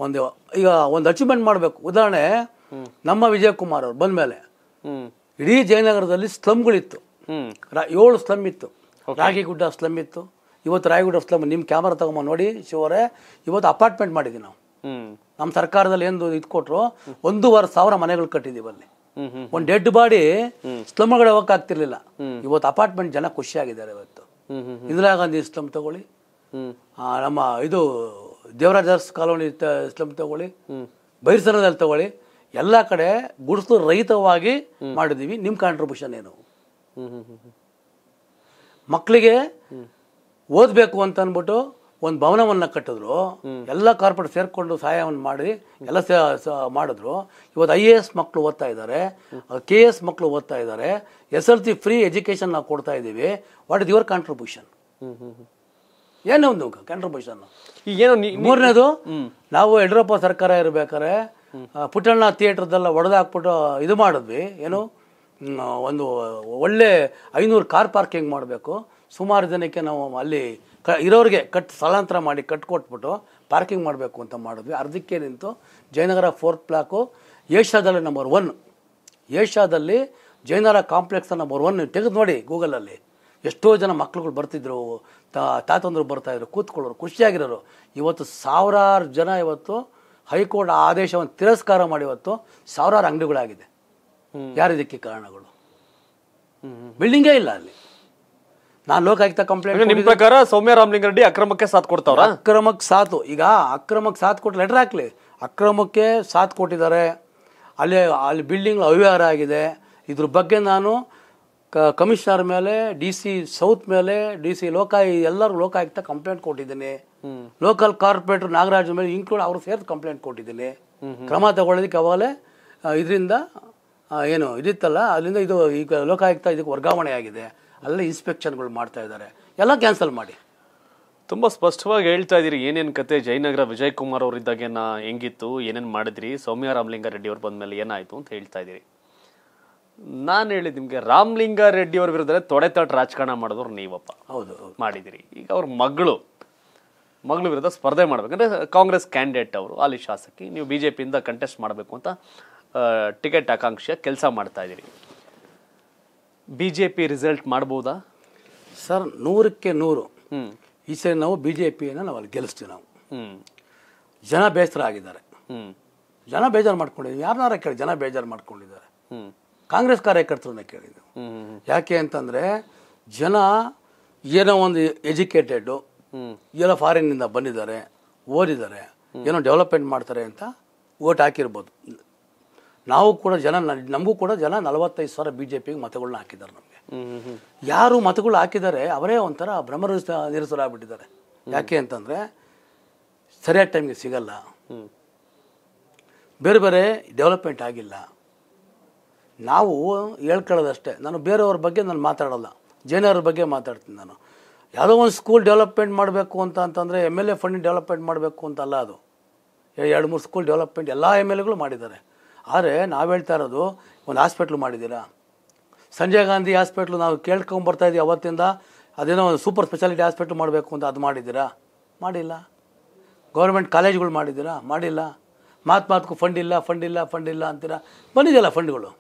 ಒಂದು ಈಗ ಒಂದು ಅಚೀವ್ಮೆಂಟ್ ಮಾಡಬೇಕು. ಉದಾಹರಣೆ, ನಮ್ಮ ವಿಜಯ್ ಕುಮಾರ್ ಅವ್ರು ಬಂದ್ಮೇಲೆ ಇಡೀ ಜಯನಗರದಲ್ಲಿ ಸ್ಲಮ್ಗಳಿತ್ತು, 7 ಸ್ಲಮ್ ಇತ್ತು. ರಾಗಿಗುಡ್ಡ ಸ್ಲಮ್ ಇತ್ತು, ಇವತ್ತು ರಾಯಗುಡ್ಡ ಸ್ಲಮ್. ನಿಮ್ಮ ಕ್ಯಾಮರಾ ತಗೊಂಬ ನೋಡಿ ಶಿವರೇ, ಇವತ್ತು ಅಪಾರ್ಟ್ಮೆಂಟ್ ಮಾಡಿದ್ವಿ ನಾವು. ನಮ್ಮ ಸರ್ಕಾರದಲ್ಲಿ ಏನು ಇದು ಕೊಟ್ಟರು, 1,500 ಮನೆಗಳು ಕಟ್ಟಿದ್ದೀವಿ ಅಲ್ಲಿ. ಒಂದು ಡೆಡ್ ಬಾಡಿ ಸ್ಲಮ್ಗಳ ಹೋಗಕ್ಕಾಗ್ತಿರ್ಲಿಲ್ಲ, ಇವತ್ತು ಅಪಾರ್ಟ್ಮೆಂಟ್ ಜನ ಖುಷಿಯಾಗಿದ್ದಾರೆ. ಇವತ್ತು ಇಂದಿರಾ ಗಾಂಧಿ ಸ್ಲಮ್ ತಗೊಳ್ಳಿ, ನಮ್ಮ ಇದು ದೇವರಾಜ್ urs ಕಾಲೋನಿ ಸ್ಲಮ್ ತಗೊಳ್ಳಿ, ಬೈರ್ಸಂದ್ರದಲ್ಲಿ ತಗೊಳ್ಳಿ, ಎಲ್ಲ ಕಡೆ ಗುಡಿಸಲು ರಹಿತವಾಗಿ ಮಾಡಿದ್ದೀವಿ. ನಿಮ್ಮ ಕಾಂಟ್ರಿಬ್ಯೂಷನ್ ಏನು? ಮಕ್ಕಳಿಗೆ ಓದಬೇಕು ಅಂತ ಅಂದ್ಬಿಟ್ಟು ಒಂದು ಭವನವನ್ನು ಕಟ್ಟಿದ್ರು, ಎಲ್ಲ ಕಾರ್ಪೊರೇಟ್ ಸೇರಿಕೊಂಡು ಸಹಾಯವನ್ನು ಮಾಡಿ ಎಲ್ಲ ಮಾಡಿದ್ರು. ಇವತ್ತು IAS ಮಕ್ಕಳು ಓದ್ತಾ ಇದ್ದಾರೆ, KS ಮಕ್ಕಳು ಓದ್ತಾ ಇದ್ದಾರೆ, SLC ಫ್ರೀ ಎಜುಕೇಷನ್ ನಾವು ಕೊಡ್ತಾ ಇದ್ದೀವಿ. What is your contribution? ಏನೋ ಒಂದು ಕಾಂಟ್ರಿಬ್ಯೂಷನ್ ಈಗ ಏನೋ. ಮೂರನೇದು, ನಾವು ಯಡಿಯೂರಪ್ಪ ಸರ್ಕಾರ ಇರಬೇಕಾದ್ರೆ ಪುಟ್ಟಣ್ಣ ಥಿಯೇಟ್ರದ್ದೆಲ್ಲ ಒಡೆದಾಕ್ಬಿಟ್ಟು ಇದು ಮಾಡಿದ್ವಿ. ಏನು ಒಂದು ಒಳ್ಳೆ 500 ಕಾರ್ ಪಾರ್ಕಿಂಗ್ ಮಾಡಬೇಕು, ಸುಮಾರು ಜನಕ್ಕೆ ನಾವು ಅಲ್ಲಿ ಇರೋರಿಗೆ ಸ್ಥಳಾಂತರ ಮಾಡಿ ಕಟ್ಕೊಟ್ಬಿಟ್ಟು ಪಾರ್ಕಿಂಗ್ ಮಾಡಬೇಕು ಅಂತ ಮಾಡಿದ್ವಿ. ಅರ್ಧಕ್ಕೆ ನಿಂತು ಜಯನಗರ 4th ಬ್ಲಾಕು ಏಷ್ಯಾದಲ್ಲಿ ನಂಬರ್ 1, ಏಷ್ಯಾದಲ್ಲಿ ಜಯನಗರ ಕಾಂಪ್ಲೆಕ್ಸ್ ನಂಬರ್ 1. ತೆಗೆದು ನೋಡಿ ಗೂಗಲಲ್ಲಿ, ಎಷ್ಟೋ ಜನ ಮಕ್ಕಳುಗಳು ಬರ್ತಿದ್ರು, ತಾತಂದರು ಬರ್ತಾಯಿದ್ರು, ಕೂತ್ಕೊಳ್ಳೋರು, ಖುಷಿಯಾಗಿರೋರು. ಇವತ್ತು ಸಾವಿರಾರು ಜನ ಇವತ್ತು ಹೈಕೋರ್ಟ್ ಆದೇಶವನ್ನು ತಿರಸ್ಕಾರ ಮಾಡಿ ಇವತ್ತು ಸಾವಿರಾರು ಅಂಗಡಿಗಳಾಗಿದೆ. ಯಾರಿದಕ್ಕೆ ಕಾರಣಗಳು? ಬಿಲ್ಡಿಂಗೇ ಇಲ್ಲ ಅಲ್ಲಿ. ನಾನು ಲೋಕಾಯುಕ್ತ ಕಂಪ್ಲೇಂಟ್. ನಿಮ್ಮ ಪ್ರಕಾರ ಸೌಮ್ಯ ರಾಮಲಿಂಗ ರೆಡ್ಡಿ ಅಕ್ರಮಕ್ಕೆ ಸಾಥ್ ಕೊಡ್ತಾವ್ರ? ಅಕ್ರಮಕ್ಕೆ ಸಾಥ್, ಈಗ ಅಕ್ರಮಕ್ಕೆ ಸಾಥ್ ಕೊಟ್ಟು ಲೆಟರ್ ಹಾಕಲಿ, ಅಕ್ರಮಕ್ಕೆ ಸಾಥ್ ಕೊಟ್ಟಿದ್ದಾರೆ. ಅಲ್ಲಿ ಬಿಲ್ಡಿಂಗ್ ಅವ್ಯವಹಾರ ಆಗಿದೆ. ಇದ್ರ ಬಗ್ಗೆ ನಾನು ಕಮಿಷನರ್ ಮೇಲೆ, DC ಸೌತ್ ಮೇಲೆ, DC ಲೋಕಾಯ್ ಎಲ್ಲರೂ ಲೋಕಾಯುಕ್ತ ಕಂಪ್ಲೇಂಟ್ ಕೊಟ್ಟಿದ್ದೀನಿ. ಲೋಕಲ್ ಕಾರ್ಪೊರೇಟರ್ ನಾಗರಾಜ್ ಮೇಲೆ ಇನ್ಕ್ಲೂಡ್ ಅವ್ರು ಸೇರಿದ ಕಂಪ್ಲೇಂಟ್ ಕೊಟ್ಟಿದ್ದೀನಿ. ಕ್ರಮ ತಗೊಳ್ಳೋದಕ್ಕೆ ಅವಾಗಲೇ ಇದರಿಂದ ಏನು ಇದಿತ್ತಲ್ಲ, ಅದರಿಂದ ಇದು ಈಗ ಲೋಕಾಯುಕ್ತ ಇದಕ್ಕೆ ವರ್ಗಾವಣೆ ಆಗಿದೆ. ಅಲ್ಲೇ ಇನ್ಸ್ಪೆಕ್ಷನ್ಗಳು ಮಾಡ್ತಾ ಇದ್ದಾರೆ, ಎಲ್ಲ ಕ್ಯಾನ್ಸಲ್ ಮಾಡಿ. ತುಂಬ ಸ್ಪಷ್ಟವಾಗಿ ಹೇಳ್ತಾ ಇದ್ದೀರಿ ಏನೇನು ಕತೆ. ಜಯನಗರ ವಿಜಯ್ ಕುಮಾರ್ ಅವರಿದ್ದಾಗ ಏನು ಹೆಂಗಿತ್ತು, ಏನೇನು ಮಾಡಿದ್ರಿ, ಸೌಮ್ಯ ರಾಮಲಿಂಗ ರೆಡ್ಡಿ ಅವ್ರು ಬಂದಮೇಲೆ ಏನಾಯಿತು ಅಂತ ಹೇಳ್ತಾ ಇದ್ದೀರಿ. ನಾನು ಹೇಳಿದ್ದು ನಿಮಗೆ, ರಾಮಲಿಂಗ ರೆಡ್ಡಿ ಅವ್ರ ವಿರುದ್ಧ ತೊಡೆತಟ್ಟು ರಾಜಕಾರಣ ಮಾಡಿದವ್ರು ನೀವಪ್ಪ. ಹೌದು, ಮಾಡಿದಿರಿ. ಈಗ ಅವ್ರ ಮಗಳ ವಿರುದ್ಧ ಸ್ಪರ್ಧೆ ಮಾಡಬೇಕಂದ್ರೆ ಕಾಂಗ್ರೆಸ್ ಕ್ಯಾಂಡಿಡೇಟ್ ಅವರು, ಅಲ್ಲಿ ಶಾಸಕಿ, ನೀವು BJPಯಿಂದ ಕಂಟೆಸ್ಟ್ ಮಾಡಬೇಕು ಅಂತ ಟಿಕೆಟ್ ಆಕಾಂಕ್ಷೆಯ ಕೆಲಸ ಮಾಡ್ತಾ ಇದ್ದೀರಿ. BJP ರಿಸಲ್ಟ್ ಮಾಡ್ಬೋದಾ ಸರ್? 100ಕ್ಕೆ 100 ಈ ಸರಿ ನಾವು BJPಯನ್ನು ನಾವು ಅಲ್ಲಿ ಗೆಲ್ಲಿಸ್ತೀವಿ. ನಾವು ಜನ ಬೇಸರ ಆಗಿದ್ದಾರೆ, ಜನ ಬೇಜಾರು ಮಾಡ್ಕೊಂಡಿದ್ದೀವಿ. ಯಾರನ್ನಾರ ಕೇಳಿ ಜನ ಬೇಜಾರು ಮಾಡ್ಕೊಂಡಿದ್ದಾರೆ, ಕಾಂಗ್ರೆಸ್ ಕಾರ್ಯಕರ್ತರನ್ನ ಕೇಳಿದ್ದೆವು. ಯಾಕೆ ಅಂತಂದರೆ, ಜನ ಏನೋ ಒಂದು ಎಜುಕೇಟೆಡ್ಡು, ಏನೋ ಫಾರಿನ್ನಿಂದ ಬಂದಿದ್ದಾರೆ, ಓದಿದ್ದಾರೆ, ಏನೋ ಡೆವಲಪ್ಮೆಂಟ್ ಮಾಡ್ತಾರೆ ಅಂತ ಓಟ್ ಹಾಕಿರ್ಬೋದು. ನಾವು ಕೂಡ ಜನ, ನಮಗೂ ಕೂಡ ಜನ 45,000 BJPಗೆ ಮತಗಳನ್ನ ಹಾಕಿದ್ದಾರೆ. ನಮಗೆ ಯಾರು ಮತಗಳು ಹಾಕಿದ್ದಾರೆ ಅವರೇ ಒಂಥರ ಭ್ರಮರು ನಿರಸರಾಗ್ಬಿಟ್ಟಿದ್ದಾರೆ. ಯಾಕೆ ಅಂತಂದರೆ, ಸರಿಯಾದ ಟೈಮ್ಗೆ ಸಿಗಲ್ಲ, ಬೇರೆ ಬೇರೆ ಡೆವಲಪ್ಮೆಂಟ್ ಆಗಿಲ್ಲ. ನಾವು ಹೇಳ್ಕೊಳ್ಳೋದಷ್ಟೇ, ನಾನು ಬೇರೆಯವ್ರ ಬಗ್ಗೆ ನಾನು ಮಾತಾಡೋಲ್ಲ, ಜೈನವ್ರ ಬಗ್ಗೆ ಮಾತಾಡ್ತೀನಿ ನಾನು. ಯಾವುದೋ ಒಂದು ಸ್ಕೂಲ್ ಡೆವಲಪ್ಮೆಂಟ್ ಮಾಡಬೇಕು ಅಂತಂದರೆ MLA ಫಂಡಿಂಗ್ ಡೆವಲಪ್ಮೆಂಟ್ ಮಾಡಬೇಕು ಅಂತಲ್ಲ, ಅದು 2-3 ಸ್ಕೂಲ್ ಡೆವಲಪ್ಮೆಂಟ್ ಎಲ್ಲ MLAಗಳು ಮಾಡಿದ್ದಾರೆ. ಆದರೆ ನಾವು ಹೇಳ್ತಾ ಇರೋದು, ಒಂದು ಹಾಸ್ಪಿಟ್ಲು ಮಾಡಿದ್ದೀರಾ? ಸಂಜಯ್ ಗಾಂಧಿ ಹಾಸ್ಪಿಟ್ಲು ನಾವು ಕೇಳ್ಕೊಂಬರ್ತಾಯಿದ್ದೀವಿ ಅವತ್ತಿಂದ, ಅದೇನೋ ಒಂದು ಸೂಪರ್ ಸ್ಪೆಷಾಲಿಟಿ ಹಾಸ್ಪಿಟ್ಲು ಮಾಡಬೇಕು ಅಂತ, ಅದು ಮಾಡಿದ್ದೀರಾ? ಮಾಡಿಲ್ಲ. ಗೌರ್ಮೆಂಟ್ ಕಾಲೇಜ್ಗಳು ಮಾಡಿದ್ದೀರಾ? ಮಾಡಿಲ್ಲ. ಮಾತುಕೂ ಫಂಡ್ ಇಲ್ಲ ಅಂತೀರಾ. ಬಂದಿದೆಯಲ್ಲ ಫಂಡ್ಗಳು,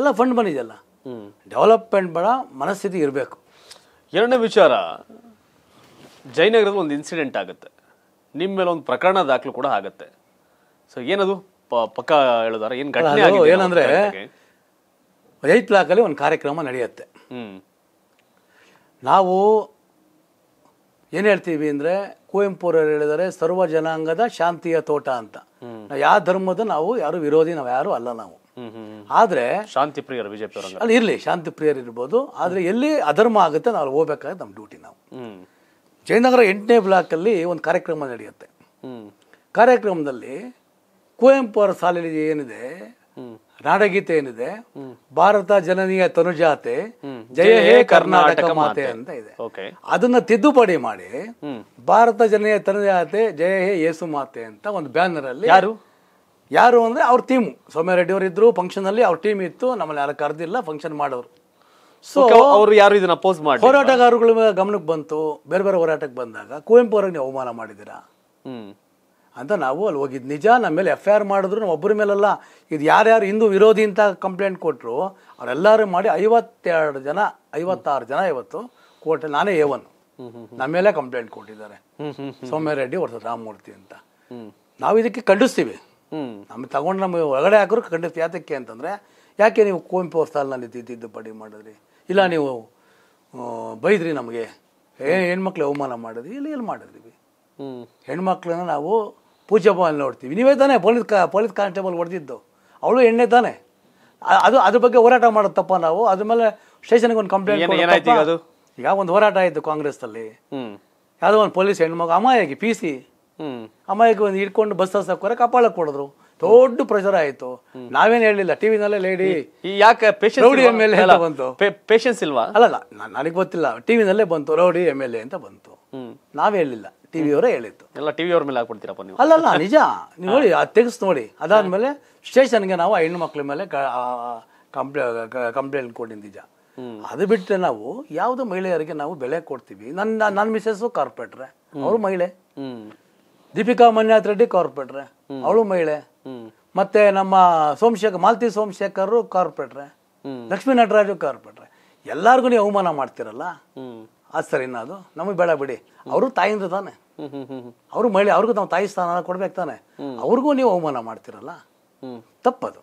ಎಲ್ಲ ಫಂಡ್ ಬಂದಿದೆಯಲ್ಲ. ಡೆವಲಪ್ಮೆಂಟ್ ಬೇಡ, ಮನಸ್ಥಿತಿ ಇರಬೇಕು. ಎರಡನೇ ವಿಚಾರ, ಜಯನಗರದಲ್ಲಿ ಒಂದು ಇನ್ಸಿಡೆಂಟ್ ಆಗುತ್ತೆ, ನಿಮ್ಮ ಮೇಲೆ ಒಂದು ಪ್ರಕರಣ ದಾಖಲು ಕೂಡ ಆಗುತ್ತೆ. ಸೊ ಏನದು ಪಕ್ಕ ಹೇಳಿದಾರೆ, ಏನು ಘಟನೆ ಆಗಿದೆ ಏನಂದರೆ, 8th ಬ್ಲಾಕಲ್ಲಿ ಒಂದು ಕಾರ್ಯಕ್ರಮ ನಡೆಯುತ್ತೆ. ನಾವು ಏನು ಹೇಳ್ತೀವಿ ಅಂದರೆ, ಕುವೆಂಪು ಅವರು ಹೇಳಿದರೆ ಸರ್ವ ಜನಾಂಗದ ಶಾಂತಿಯ ತೋಟ ಅಂತ. ನಾವು ಯಾವ ಧರ್ಮದ, ನಾವು ಯಾರು ವಿರೋಧಿ, ನಾವು ಯಾರು ಅಲ್ಲ ನಾವು. ಆದರೆ ಶಾಂತಿ ಪ್ರಿಯರು BJP ಅಲ್ಲಿ ಇರಲಿ, ಶಾಂತಿ ಪ್ರಿಯರು ಇರ್ಬೋದು. ಆದರೆ ಎಲ್ಲಿ ಅಧರ್ಮ ಆಗುತ್ತೆ ನಾವು ಹೋಗ್ಬೇಕಾದ್ರೆ ನಮ್ಮ ಡ್ಯೂಟಿ. ನಾವು ಜಯನಗರ 8ನೇ ಬ್ಲಾಕಲ್ಲಿ ಒಂದು ಕಾರ್ಯಕ್ರಮ ನಡೆಯುತ್ತೆ. ಕಾರ್ಯಕ್ರಮದಲ್ಲಿ ಕುವೆಂಪು ಅವರ ಸಾಲಿನಲ್ಲಿ ಏನಿದೆ, ನಾಡಗೀತೆ ಏನಿದೆ, ಭಾರತ ಜನನೀಯ ತನುಜಾತೆ ಜಯ ಹೇ ಕರ್ನಾಟಕ ಮಾತೆ ಅಂತ ಇದೆ. ಅದನ್ನ ತಿದ್ದುಪಡಿ ಮಾಡಿ ಭಾರತ ಜನತೆಯ ತನದೇ ಜಯ ಹೇ ಯೇಸು ಮಾತೆ ಅಂತ ಒಂದು ಬ್ಯಾನರ್ ಅಲ್ಲಿ ಯಾರು ಯಾರು ಅಂದರೆ ಅವ್ರ ಟೀಮ್ ಸೋಮ್ಯಾರೆಡ್ಡಿ ಅವರು ಇದ್ದರು ಫಂಕ್ಷನಲ್ಲಿ, ಅವ್ರ ಟೀಮ್ ಇತ್ತು, ನಮ್ಮಲ್ಲಿ ಯಾರು ಕರೆದಿಲ್ಲ ಫಂಕ್ಷನ್ ಮಾಡೋರು. ಸೊ ಅವರು ಯಾರು ಇದನ್ನ ಅಪೋಸ್ ಮಾಡಿ ಹೋರಾಟಗಾರಗಳ ಗಮನಕ್ಕೆ ಬಂತು, ಬೇರೆ ಬೇರೆ ಹೋರಾಟಕ್ಕೆ ಬಂದಾಗ ಕುವೆಂಪು ಅವರಿಗೆ ನೀವು ಅವಮಾನ ಮಾಡಿದ್ದೀರಾ ಅಂತ ನಾವು ಅಲ್ಲಿ ಹೋಗಿದ್ದು ನಿಜ. ನಮ್ಮ ಮೇಲೆ FIR ಮಾಡಿದ್ರು, ನಾವು ಒಬ್ಬರ ಮೇಲೆಲ್ಲ ಇದು ಯಾರ್ಯಾರು ಹಿಂದೂ ವಿರೋಧಿ ಅಂತ ಕಂಪ್ಲೇಂಟ್ ಕೊಟ್ಟರು ಅವರೆಲ್ಲರೂ ಮಾಡಿ 56 ಜನ ಇವತ್ತು ಕೋರ್ಟ್ ನಾನೇ A1 ನಮ್ಮ ಮೇಲೆ ಕಂಪ್ಲೇಂಟ್ ಕೊಟ್ಟಿದ್ದಾರೆ ಸೌಮ್ಯಾರೆಡ್ಡಿ ವರ್ಸಸ್ ರಾಮಮೂರ್ತಿ ಅಂತ. ನಾವು ಇದಕ್ಕೆ ಖಂಡಿಸ್ತೀವಿ, ನಮ್ಮ ತಗೊಂಡು ನಮಗೆ ಒಳಗಡೆ ಹಾಕೋರು ಖಂಡಿಸ್ತೀವಿ. ಯಾತಕ್ಕೆ ಅಂತಂದರೆ ಯಾಕೆ ನೀವು ಕುವೆಂಪು ಅವ್ರ ಸಾಲಿನಲ್ಲಿ ತಿದ್ದುಪಡಿ ಮಾಡಿದ್ರಿ, ಇಲ್ಲ ನೀವು ಬೈದ್ರಿ ನಮಗೆ, ಹೆಣ್ಮಕ್ಳು ಅವಮಾನ ಮಾಡಿದ್ರಿ, ಇಲ್ಲ ಎಲ್ಲಿ ಮಾಡಿದ್ವಿ, ಹೆಣ್ಮಕ್ಳನ್ನ ನಾವು ಪೂಜೆ ಬಾಲ್ ನೋಡ್ತೀವಿ. ನೀವೇ ತಾನೇ ಪೊಲೀಸ್ ಕಾನ್ಸ್ಟೇಬಲ್ ಹೊಡೆದಿದ್ದು, ಅವಳು ಹೆಣ್ಣೆ ತಾನೆ, ಅದು ಅದ್ರ ಬಗ್ಗೆ ಹೋರಾಟ ಮಾಡೋದು ತಪ್ಪ. ನಾವು ಅದ್ರ ಮೇಲೆ ಸ್ಟೇಷನ್ಗೆ ಒಂದು ಕಂಪ್ಲೇಂಟ್, ಈಗ ಒಂದು ಹೋರಾಟ ಆಯಿತು ಕಾಂಗ್ರೆಸ್ಸಲ್ಲಿ, ಯಾವುದೋ ಒಂದು ಪೊಲೀಸ್ ಹೆಣ್ಮಗು ಅಮಾಯಕಿ PC ಅಮಾಯಕಿ ಒಂದು ಹಿಡ್ಕೊಂಡು ಬಸ್ ಹಸ್ತಾಕೋರೆ ಕಪಾಳಕ್ಕೆ ಕೊಡಿದ್ರು, ದೊಡ್ಡ ಪ್ರೆಷರ್ ಆಯಿತು. ನಾವೇನು ಹೇಳಿಲ್ಲ, ಟಿವಿನಲ್ಲೇ ಲೇಡಿ ಯಾಕೆ ರೌಡಿ MLA ಎಲ್ಲ ಬಂತು, ಪೇಷನ್ಸ್ ಇಲ್ವಾ ಅಲ್ಲ ನನಗೆ ಗೊತ್ತಿಲ್ಲ, ಟಿವಿನಲ್ಲೇ ಬಂತು ರೌಡಿ MLA ಅಂತ ಬಂತು, ನಾವೇ ಹೇಳಿಲ್ಲ ಟಿವಿಯವರೇ ಹೇಳಿತ್ತು. ಎಲ್ಲ ಟಿವಿಯವ್ರ ಮೇಲೆ ಹಾಕ್ಬಿಡ್ತೀರಪ್ಪ ನೀವು, ಅಲ್ಲಲ್ಲ ನಿಜ. ನೀವು ನೋಡಿ ಅದು ತೆಗೆಸ್ ನೋಡಿ. ಅದಾದಮೇಲೆ ಸ್ಟೇಷನ್ಗೆ ನಾವು ಹೆಣ್ಣು ಮಕ್ಕಳ ಮೇಲೆ ಕಂಪ್ಲೇಂಟ್ ಕೊಟ್ಟಿದ್ದು ನಿಜ. ಅದು ಬಿಟ್ಟರೆ ನಾವು ಯಾವುದು ಮಹಿಳೆಯರಿಗೆ ನಾವು ಬೆಲೆ ಕೊಡ್ತೀವಿ. ನನ್ನ ಮಿಸಸ್ಸು ಕಾರ್ಪೊರೇಟ್ರೆ, ಅವರು ಮಹಿಳೆ. ದೀಪಿಕಾ ಮಂಜುನಾಥ್ ರೆಡ್ಡಿ ಕಾರ್ಪೊರೇಟ್ರೆ, ಅವಳು ಮಹಿಳೆ. ಮತ್ತೆ ನಮ್ಮ ಮಾಲತಿ ಸೋಮಶೇಖರ್ ಕಾರ್ಪೊರೇಟ್ರೆ, ಲಕ್ಷ್ಮೀ ನಟರಾಜು ಕಾರ್ಪೊರೇಟ್ರೆ. ಎಲ್ಲರಿಗೂ ನೀವು ಅವಮಾನ ಮಾಡ್ತಿರಲ್ಲ, ಅದು ಸರಿನಾ? ಅದು ನಮಗೆ ಬೇಡ ಬಿಡಿ. ಅವರು ತಾಯಿಂದ ತಾನೆ, ಅವರು ಮಹಿಳೆ, ಅವ್ರಿಗೂ ನಾವು ತಾಯಿ ಸ್ಥಾನ ಕೊಡ್ಬೇಕು ತಾನೆ. ಅವ್ರಿಗೂ ನೀವು ಅವಮಾನ ಮಾಡ್ತಿರಲ್ಲ, ತಪ್ಪದು.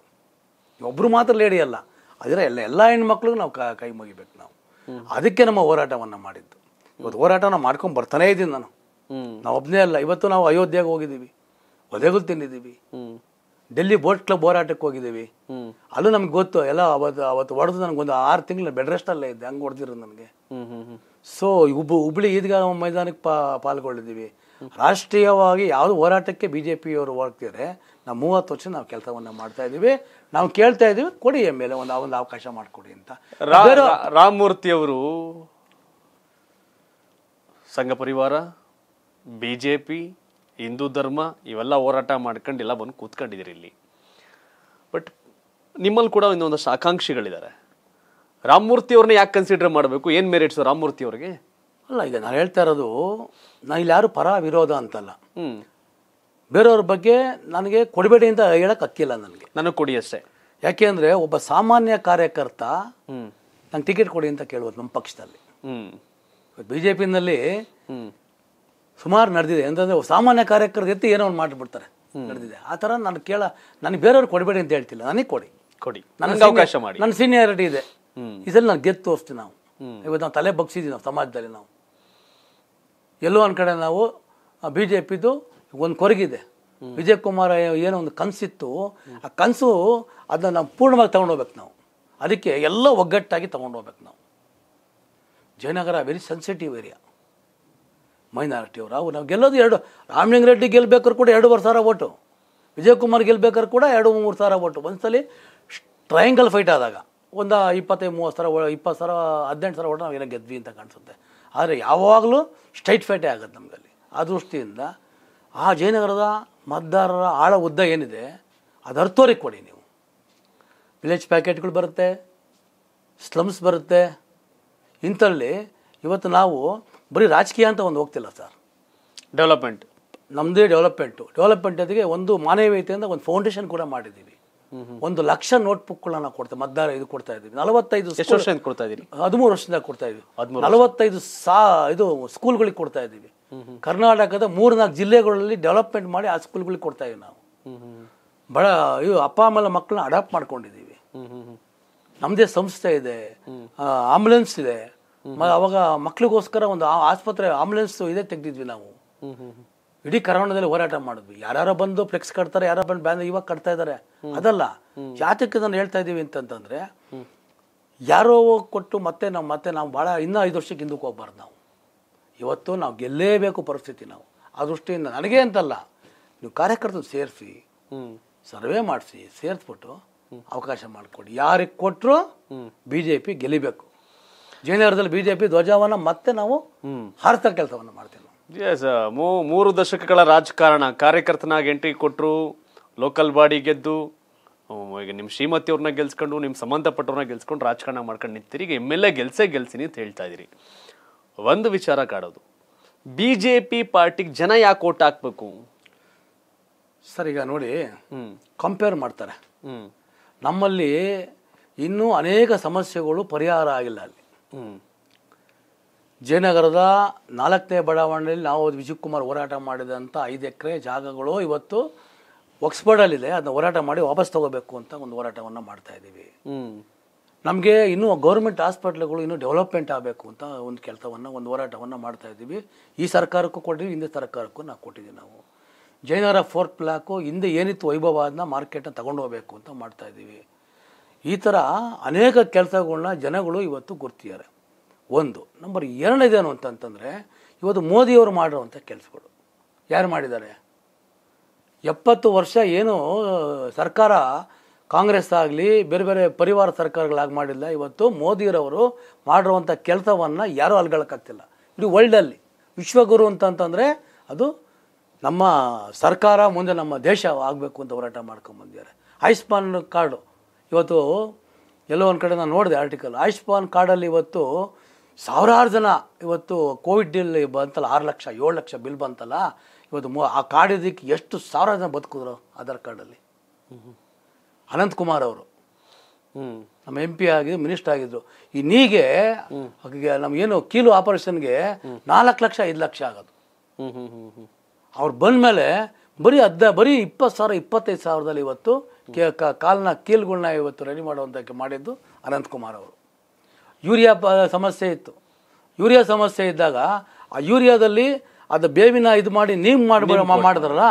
ಒಬ್ಬರು ಮಾತ್ರ ಲೇಡಿ ಅಲ್ಲ, ಅದರ ಎಲ್ಲ ಹೆಣ್ಮಕ್ಳಿಗೂ ನಾವು ಕೈ ಮುಗಿಬೇಕು ನಾವು. ಅದಕ್ಕೆ ನಮ್ಮ ಹೋರಾಟವನ್ನು ಮಾಡಿದ್ದು. ಇವತ್ತು ಹೋರಾಟ ನಾವು ಮಾಡ್ಕೊಂಡು ಬರ್ತಾನೇ ಇದ್ದೀನಿ ನಾನು, ನಾವು ಒಬ್ಬನೇ ಅಲ್ಲ. ಇವತ್ತು ನಾವು ಅಯೋಧ್ಯೆಗೆ ಹೋಗಿದ್ದೀವಿ, ಒದೆಗಳು ತಿಂದಿದ್ದೀವಿ, ಡೆಲ್ಲಿ ಬೋಟ್ ಕ್ಲಬ್ ಹೋರಾಟಕ್ಕೆ ಹೋಗಿದ್ದೀವಿ. ಅಲ್ಲೂ ನಮ್ಗೆ ಗೊತ್ತು ಎಲ್ಲ. ಅವತ್ತು ಹೊಡೆದು ನನಗೊಂದು 6 ತಿಂಗಳು ಬೆಡ್ ರೆಸ್ಟಲ್ಲೇ ಇದ್ದೆ, ಹಂಗೆ ಹೊಡೆದಿರೋ ನನಗೆ. ಸೊ ಹುಬ್ಳಿ ಈದ್ಗಾ ಮೈದಾನಕ್ಕೆ ಪಾಲ್ಗೊಳ್ಳಿದ್ದೀವಿ. ರಾಷ್ಟ್ರೀಯವಾಗಿ ಯಾವುದೋ ಹೋರಾಟಕ್ಕೆ BJPಯವರು ಹೋಗ್ತಿದ್ರೆ ನಾವು 30 ವರ್ಷ ನಾವು ಕೆಲಸವನ್ನು ಮಾಡ್ತಾ ಇದ್ದೀವಿ. ನಾವು ಕೇಳ್ತಾ ಇದ್ದೀವಿ, ಕೊಡಿ MLA ಒಂದು ಅವಕಾಶ ಮಾಡಿಕೊಡಿ ಅಂತ. ರಾಮಮೂರ್ತಿಯವರು ಸಂಘ ಪರಿವಾರ, BJP, ಹಿಂದೂ ಧರ್ಮ ಇವೆಲ್ಲ ಹೋರಾಟ ಮಾಡ್ಕೊಂಡು ಎಲ್ಲ ಬಂದು ಕೂತ್ಕೊಂಡಿದ್ದೀರಿ ಇಲ್ಲಿ. ಬಟ್ ನಿಮ್ಮಲ್ಲಿ ಕೂಡ ಇನ್ನೊಂದಷ್ಟು ಆಕಾಂಕ್ಷಿಗಳಿದ್ದಾರೆ. ರಾಮಮೂರ್ತಿ ಅವ್ರನ್ನ ಯಾಕೆ ಕನ್ಸಿಡರ್ ಮಾಡಬೇಕು? ಏನು ಮೆರಿಟ್ಸ್ ರಾಮಮೂರ್ತಿ ಅವ್ರಿಗೆ? ಅಲ್ಲ, ಈಗ ನಾನು ಹೇಳ್ತಾ ಇರೋದು, ನಾನು ಇಲ್ಲಿ ಯಾರು ಪರ ವಿರೋಧ ಅಂತಲ್ಲ. ಬೇರೆಯವ್ರ ಬಗ್ಗೆ ನನಗೆ ಕೊಡಬೇಡಿ ಅಂತ ಹೇಳಕ್ಕೆ ಹಕ್ಕಿಲ್ಲ ನನಗೆ. ನನಗೆ ಕೊಡಿ ಅಷ್ಟೇ. ಯಾಕೆ ಅಂದರೆ ಒಬ್ಬ ಸಾಮಾನ್ಯ ಕಾರ್ಯಕರ್ತ ನಂಗೆ ಟಿಕೆಟ್ ಕೊಡಿ ಅಂತ ಕೇಳುವುದು ನಮ್ಮ ಪಕ್ಷದಲ್ಲಿ. BJPನಲ್ಲಿ ಸುಮಾರು ನಡೆದಿದೆ ಅಂತಂದರೆ ಸಾಮಾನ್ಯ ಕಾರ್ಯಕರ್ತ ಎತ್ತಿ ಏನೋ ಒಂದು ಮಾಡಿಬಿಡ್ತಾರೆ, ನಡೆದಿದೆ. ಆ ಥರ ನಾನು ನನಗೆ ಬೇರೆಯವ್ರು ಕೊಡಬೇಡಿ ಅಂತ ಹೇಳ್ತಿಲ್ಲ, ನನಗೆ ಕೊಡಿ ಕೊಡಿ, ನನಗೆ ಅವಕಾಶ ಮಾಡಿ, ನನ್ನ ಸೀನಿಯಾರಿಟಿ ಇದೆ, ಇದೆಲ್ಲ ನಾನು ಗೆದ್ದು ತೋರಿಸ್ತೀವಿ. ನಾವು ಇವತ್ತು ನಾವು ತಲೆ ಬಗ್ಸಿದ್ದೀವಿ ನಾವು ಸಮಾಜದಲ್ಲಿ. ನಾವು ಎಲ್ಲೋ ಒಂದು ಕಡೆ ನಾವು BJPದು ಒಂದು ಕೊರಗಿದೆ. ವಿಜಯ್ ಕುಮಾರ್ ಏನೋ ಒಂದು ಕನಸಿತ್ತು, ಆ ಕನಸು ಅದನ್ನ ನಾವು ಪೂರ್ಣವಾಗಿ ತೊಗೊಂಡೋಗ್ಬೇಕು ನಾವು. ಅದಕ್ಕೆ ಎಲ್ಲ ಒಗ್ಗಟ್ಟಾಗಿ ತೊಗೊಂಡೋಗ್ಬೇಕು ನಾವು. ಜಯನಗರ ವೆರಿ ಸೆನ್ಸಿಟಿವ್ ಏರಿಯಾ, ಮೈನಾರಿಟಿಯವರು. ಅವು ನಾವು ಗೆಲ್ಲೋದು ರಾಮಲಿಂಗ ರೆಡ್ಡಿ ಗೆಲ್ಲಬೇಕಾದ್ರೂ ಕೂಡ 2,500 ಓಟು, ವಿಜಯ್ ಕುಮಾರ್ ಗೆಲ್ಲಬೇಕಾದ್ರೂ ಕೂಡ 2,000-3,000 ಓಟು. ಒಂದ್ಸಲಿ ಟ್ರಯಾಂಗಲ್ ಫೈಟ್ ಆದಾಗ 125,000-30,000 20,000 18,000 ಓಟು ನಾವು ಏನೋ ಗೆದ್ವಿ ಅಂತ ಕಾಣಿಸುತ್ತೆ. ಆದರೆ ಯಾವಾಗಲೂ ಸ್ಟ್ರೈಟ್ ಫೈಟೇ ಆಗುತ್ತೆ ನಮಗಲ್ಲಿ. ಆ ದೃಷ್ಟಿಯಿಂದ ಆ ಜಯನಗರದ ಮತದಾರರ ಆಳ ಉದ್ದ ಏನಿದೆ ಅದು ಅರ್ಥವ್ರಿಗೆ ಕೊಡಿ ನೀವು. ವಿಲೇಜ್ ಪ್ಯಾಕೆಟ್ಗಳು ಬರುತ್ತೆ, ಸ್ಲಮ್ಸ್ ಬರುತ್ತೆ. ಇಂಥಲ್ಲಿ ಇವತ್ತು ನಾವು ಬರೀ ರಾಜಕೀಯ ಅಂತ ಒಂದು ಹೋಗ್ತಿಲ್ಲ ಸರ್. ಡೆವಲಪ್ಮೆಂಟ್ ನಮ್ಮದೇ, ಡೆವಲಪ್ಮೆಂಟ್ ಅದಕ್ಕೆ ಒಂದು ಮಾನವೀಯತೆಯಿಂದ ಒಂದು ಫೌಂಡೇಶನ್ ಕೂಡ ಮಾಡಿದ್ದೀವಿ. 1 ಲಕ್ಷ ನೋಟ್ಬುಕ್ಗಳನ್ನ ಕೊಡ್ತೇವೆ, ಮತದಾರ ಇದು ಕೊಡ್ತಾ ಇದ್ದೀವಿ. 45 ಕೊಡ್ತಾ ಇದ್ದೀವಿ, 13 ವರ್ಷದಿಂದ ಕೊಡ್ತಾ ಇದ್ದೀವಿ. 45 ಸ್ಕೂಲ್ಗಳಿಗೆ ಕೊಡ್ತಾ ಇದ್ದೀವಿ. ಕರ್ನಾಟಕದ 3-4 ಜಿಲ್ಲೆಗಳಲ್ಲಿ ಡೆವಲಪ್ಮೆಂಟ್ ಮಾಡಿ ಆ ಸ್ಕೂಲ್ಗಳಿಗೆ ಕೊಡ್ತಾ ಇದ್ದೀವಿ ನಾವು. ಇವು ಅಪ್ಪ ಅಮ್ಮಲ ಮಕ್ಕಳನ್ನ ಅಡಾಪ್ಟ್ ಮಾಡ್ಕೊಂಡಿದ್ದೀವಿ. ನಮ್ಮದೇ ಸಂಸ್ಥೆ ಇದೆ, ಆಂಬುಲೆನ್ಸ್ ಇದೆ. ಅವಾಗ ಮಕ್ಕಳಿಗೋಸ್ಕರ ಒಂದು ಆಸ್ಪತ್ರೆ, ಆಂಬುಲೆನ್ಸ್ ಇದೇ ತೆಗೆದಿದ್ವಿ ನಾವು. ಇಡೀ ಕರ್ನಾಟಕದಲ್ಲಿ ಹೋರಾಟ ಮಾಡಿದ್ವಿ. ಯಾರ್ಯಾರೋ ಬಂದು ಫ್ಲೆಕ್ಸ್ ಕಟ್ತಾರೆ, ಯಾರೋ ಬಂದು ಬ್ಯಾನ್ ಇವಾಗ ಕಟ್ತಾ ಇದ್ದಾರೆ, ಅದಲ್ಲ. ಜಾತಕ್ಕೆ ನಾನು ಹೇಳ್ತಾ ಇದ್ದೀವಿ ಅಂತಂತಂದರೆ ಯಾರೋ ಕೊಟ್ಟು ಮತ್ತೆ ನಾವು ಭಾಳ ಇನ್ನೂ 5 ವರ್ಷಕ್ಕೆ ಹಿಂದಕ್ಕೆ ಹೋಗ್ಬಾರ್ದು ನಾವು. ಇವತ್ತು ನಾವು ಗೆಲ್ಲೇಬೇಕು ಪರಿಸ್ಥಿತಿ ನಾವು. ಆ ದೃಷ್ಟಿಯಿಂದ ನನಗೆ ಅಂತಲ್ಲ, ನೀವು ಕಾರ್ಯಕರ್ತರು ಸೇರಿಸಿ ಸರ್ವೆ ಮಾಡಿಸಿ, ಸೇರಿಸ್ಬಿಟ್ಟು ಅವಕಾಶ ಮಾಡಿಕೊಡಿ. ಯಾರಿಗೆ ಕೊಟ್ಟರು BJP ಗೆಲ್ಲಬೇಕು. ಜಯನಗರದಲ್ಲಿ BJP ಧ್ವಜವನ್ನು ಮತ್ತೆ ನಾವು ಹಾರಿಸೋ ಕೆಲಸವನ್ನು ಮಾಡ್ತೀವಿ ನಾವು. Yes, ಮೂರು ದಶಕಗಳ ರಾಜಕಾರಣ ಕಾರ್ಯಕರ್ತನಾಗಿ ಎಂಟ್ರಿ ಕೊಟ್ಟರು, ಲೋಕಲ್ ಬಾಡಿ ಗೆದ್ದು, ಈಗ ನಿಮ್ಮ ಶ್ರೀಮತಿಯವ್ರನ್ನ ಗೆಲ್ಸ್ಕೊಂಡು ನಿಮ್ಮ ಸಂಬಂಧಪಟ್ಟವ್ರನ್ನ ಗೆಲ್ಸ್ಕೊಂಡು ರಾಜಕಾರಣ ಮಾಡ್ಕೊಂಡು ನಿಂತಿರಿ. ಈಗ MLA ಗೆಲ್ಸೇ ಗೆಲ್ಸಿನಿ ಅಂತ ಹೇಳ್ತಾ ಇದ್ದೀರಿ. ಒಂದು ವಿಚಾರ ಕಾಡೋದು, BJP ಪಾರ್ಟಿಗೆ ಜನ ಯಾಕೆ ಓಟ್ ಹಾಕಬೇಕು ಸರ್? ಈಗ ನೋಡಿ, ಕಂಪೇರ್ ಮಾಡ್ತಾರೆ. ನಮ್ಮಲ್ಲಿ ಇನ್ನೂ ಅನೇಕ ಸಮಸ್ಯೆಗಳು ಪರಿಹಾರ ಆಗಿಲ್ಲ. ಅಲ್ಲಿ ಜಯನಗರದ 4ನೇ ಬಡಾವಣೆಯಲ್ಲಿ ನಾವು ವಿಜಯ್ ಕುಮಾರ್ ಹೋರಾಟ ಮಾಡಿದಂಥ 5 ಎಕರೆ ಜಾಗಗಳು ಇವತ್ತು ಒಕ್ಸ್ಫರ್ಡಲ್ಲಿದೆ. ಅದನ್ನ ಹೋರಾಟ ಮಾಡಿ ವಾಪಸ್ ತಗೋಬೇಕು ಅಂತ ಒಂದು ಹೋರಾಟವನ್ನು ಮಾಡ್ತಾ ಇದ್ದೀವಿ. ನಮಗೆ ಇನ್ನೂ ಗೌರ್ಮೆಂಟ್ ಹಾಸ್ಪಿಟ್ಲ್ಗಳು ಇನ್ನೂ ಡೆವಲಪ್ಮೆಂಟ್ ಆಗಬೇಕು ಅಂತ ಒಂದು ಕೆಲಸವನ್ನು ಒಂದು ಹೋರಾಟವನ್ನು ಮಾಡ್ತಾ ಇದ್ದೀವಿ. ಈ ಸರ್ಕಾರಕ್ಕೂ ಕೊಟ್ಟಿದ್ದೀವಿ, ಹಿಂದೆ ಸರ್ಕಾರಕ್ಕೂ ನಾವು ಕೊಟ್ಟಿದ್ದೀವಿ. ನಾವು ಜಯನಗರ 4th ಬ್ಲಾಕು ಹಿಂದೆ ಏನಿತ್ತು ವೈಭವ ಅದನ್ನ ಮಾರ್ಕೆಟ್ನ ತಗೊಂಡು ಹೋಗಬೇಕು ಅಂತ ಮಾಡ್ತಾ ಇದ್ದೀವಿ. ಈ ಥರ ಅನೇಕ ಕೆಲಸಗಳನ್ನ ಜನಗಳು ಇವತ್ತು ಗುರ್ತಿದ್ದಾರೆ. ಒಂದು ನಂಬರ್ 2 ಅಂತಂತಂದರೆ ಇವತ್ತು ಮೋದಿಯವರು ಮಾಡಿರೋವಂಥ ಕೆಲಸಗಳು ಯಾರು ಮಾಡಿದ್ದಾರೆ? 70 ವರ್ಷ ಏನು ಸರ್ಕಾರ ಕಾಂಗ್ರೆಸ್ ಆಗಲಿ ಬೇರೆ ಬೇರೆ ಪರಿವಾರ ಸರ್ಕಾರಗಳಾಗಿ ಮಾಡಿಲ್ಲ. ಇವತ್ತು ಮೋದಿಯರವರು ಮಾಡಿರುವಂಥ ಕೆಲಸವನ್ನು ಯಾರೂ ಅಲ್ಗಳಕ್ಕಾಗ್ತಿಲ್ಲ. ಇಡೀ ವರ್ಲ್ಡಲ್ಲಿ ವಿಶ್ವಗುರು ಅಂತಂತಂದರೆ ಅದು ನಮ್ಮ ಸರ್ಕಾರ, ಮುಂದೆ ನಮ್ಮ ದೇಶ ಆಗಬೇಕು ಅಂತ ಹೋರಾಟ ಮಾಡ್ಕೊಂಬಂದಿದ್ದಾರೆ. ಆಯುಷ್ಮಾನ್ ಕಾರ್ಡು ಇವತ್ತು ಎಲ್ಲೋ ಒಂದು ಕಡೆ ನಾನು ನೋಡಿದೆ ಆರ್ಟಿಕಲ್. ಆಯುಷ್ಮಾನ್ ಕಾರ್ಡಲ್ಲಿ ಇವತ್ತು ಸಾವಿರಾರು ಜನ ಇವತ್ತು ಕೋವಿಡಲ್ಲಿ ಬಂತಲ್ಲ, 6 ಲಕ್ಷ 7 ಲಕ್ಷ ಬಿಲ್ ಬಂತಲ್ಲ, ಇವತ್ತು ಆ ಕಾರ್ಡ್ ಇದಕ್ಕೆ ಎಷ್ಟು ಸಾವಿರ ಜನ ಬದುಕಿದ್ರು ಆಧಾರ್ ಕಾರ್ಡಲ್ಲಿ. ಅನಂತ್ ಕುಮಾರ್ ಅವರು ನಮ್ಮ MP ಆಗಿದ್ರು, ಮಿನಿಸ್ಟರ್ ಆಗಿದ್ರು. ಇನ್ನೀಗೆ ನಮಗೇನು ಕೀಲು ಆಪರೇಷನ್ಗೆ 4 ಲಕ್ಷ 5 ಲಕ್ಷ ಆಗೋದು. ಅವ್ರು ಬಂದಮೇಲೆ ಬರೀ 20,000 25,000ದಲ್ಲಿ ಇವತ್ತು ಕಾಲಿನ ಕೀಲುಗಳನ್ನ ಇವತ್ತು ರೆಡಿ ಮಾಡುವಂಥಕ್ಕೆ ಮಾಡಿದ್ದು ಅನಂತ್ ಕುಮಾರ್ ಅವರು. ಯೂರಿಯಾ ಸಮಸ್ಯೆ ಇತ್ತು. ಯೂರಿಯಾ ಸಮಸ್ಯೆ ಇದ್ದಾಗ ಆ ಯೂರಿಯಾದಲ್ಲಿ ಅದು ಬೇವಿನ ಇದು ಮಾಡಿ ನೀಮ್ ಮಾಡಿದ್ರಲ್ಲ,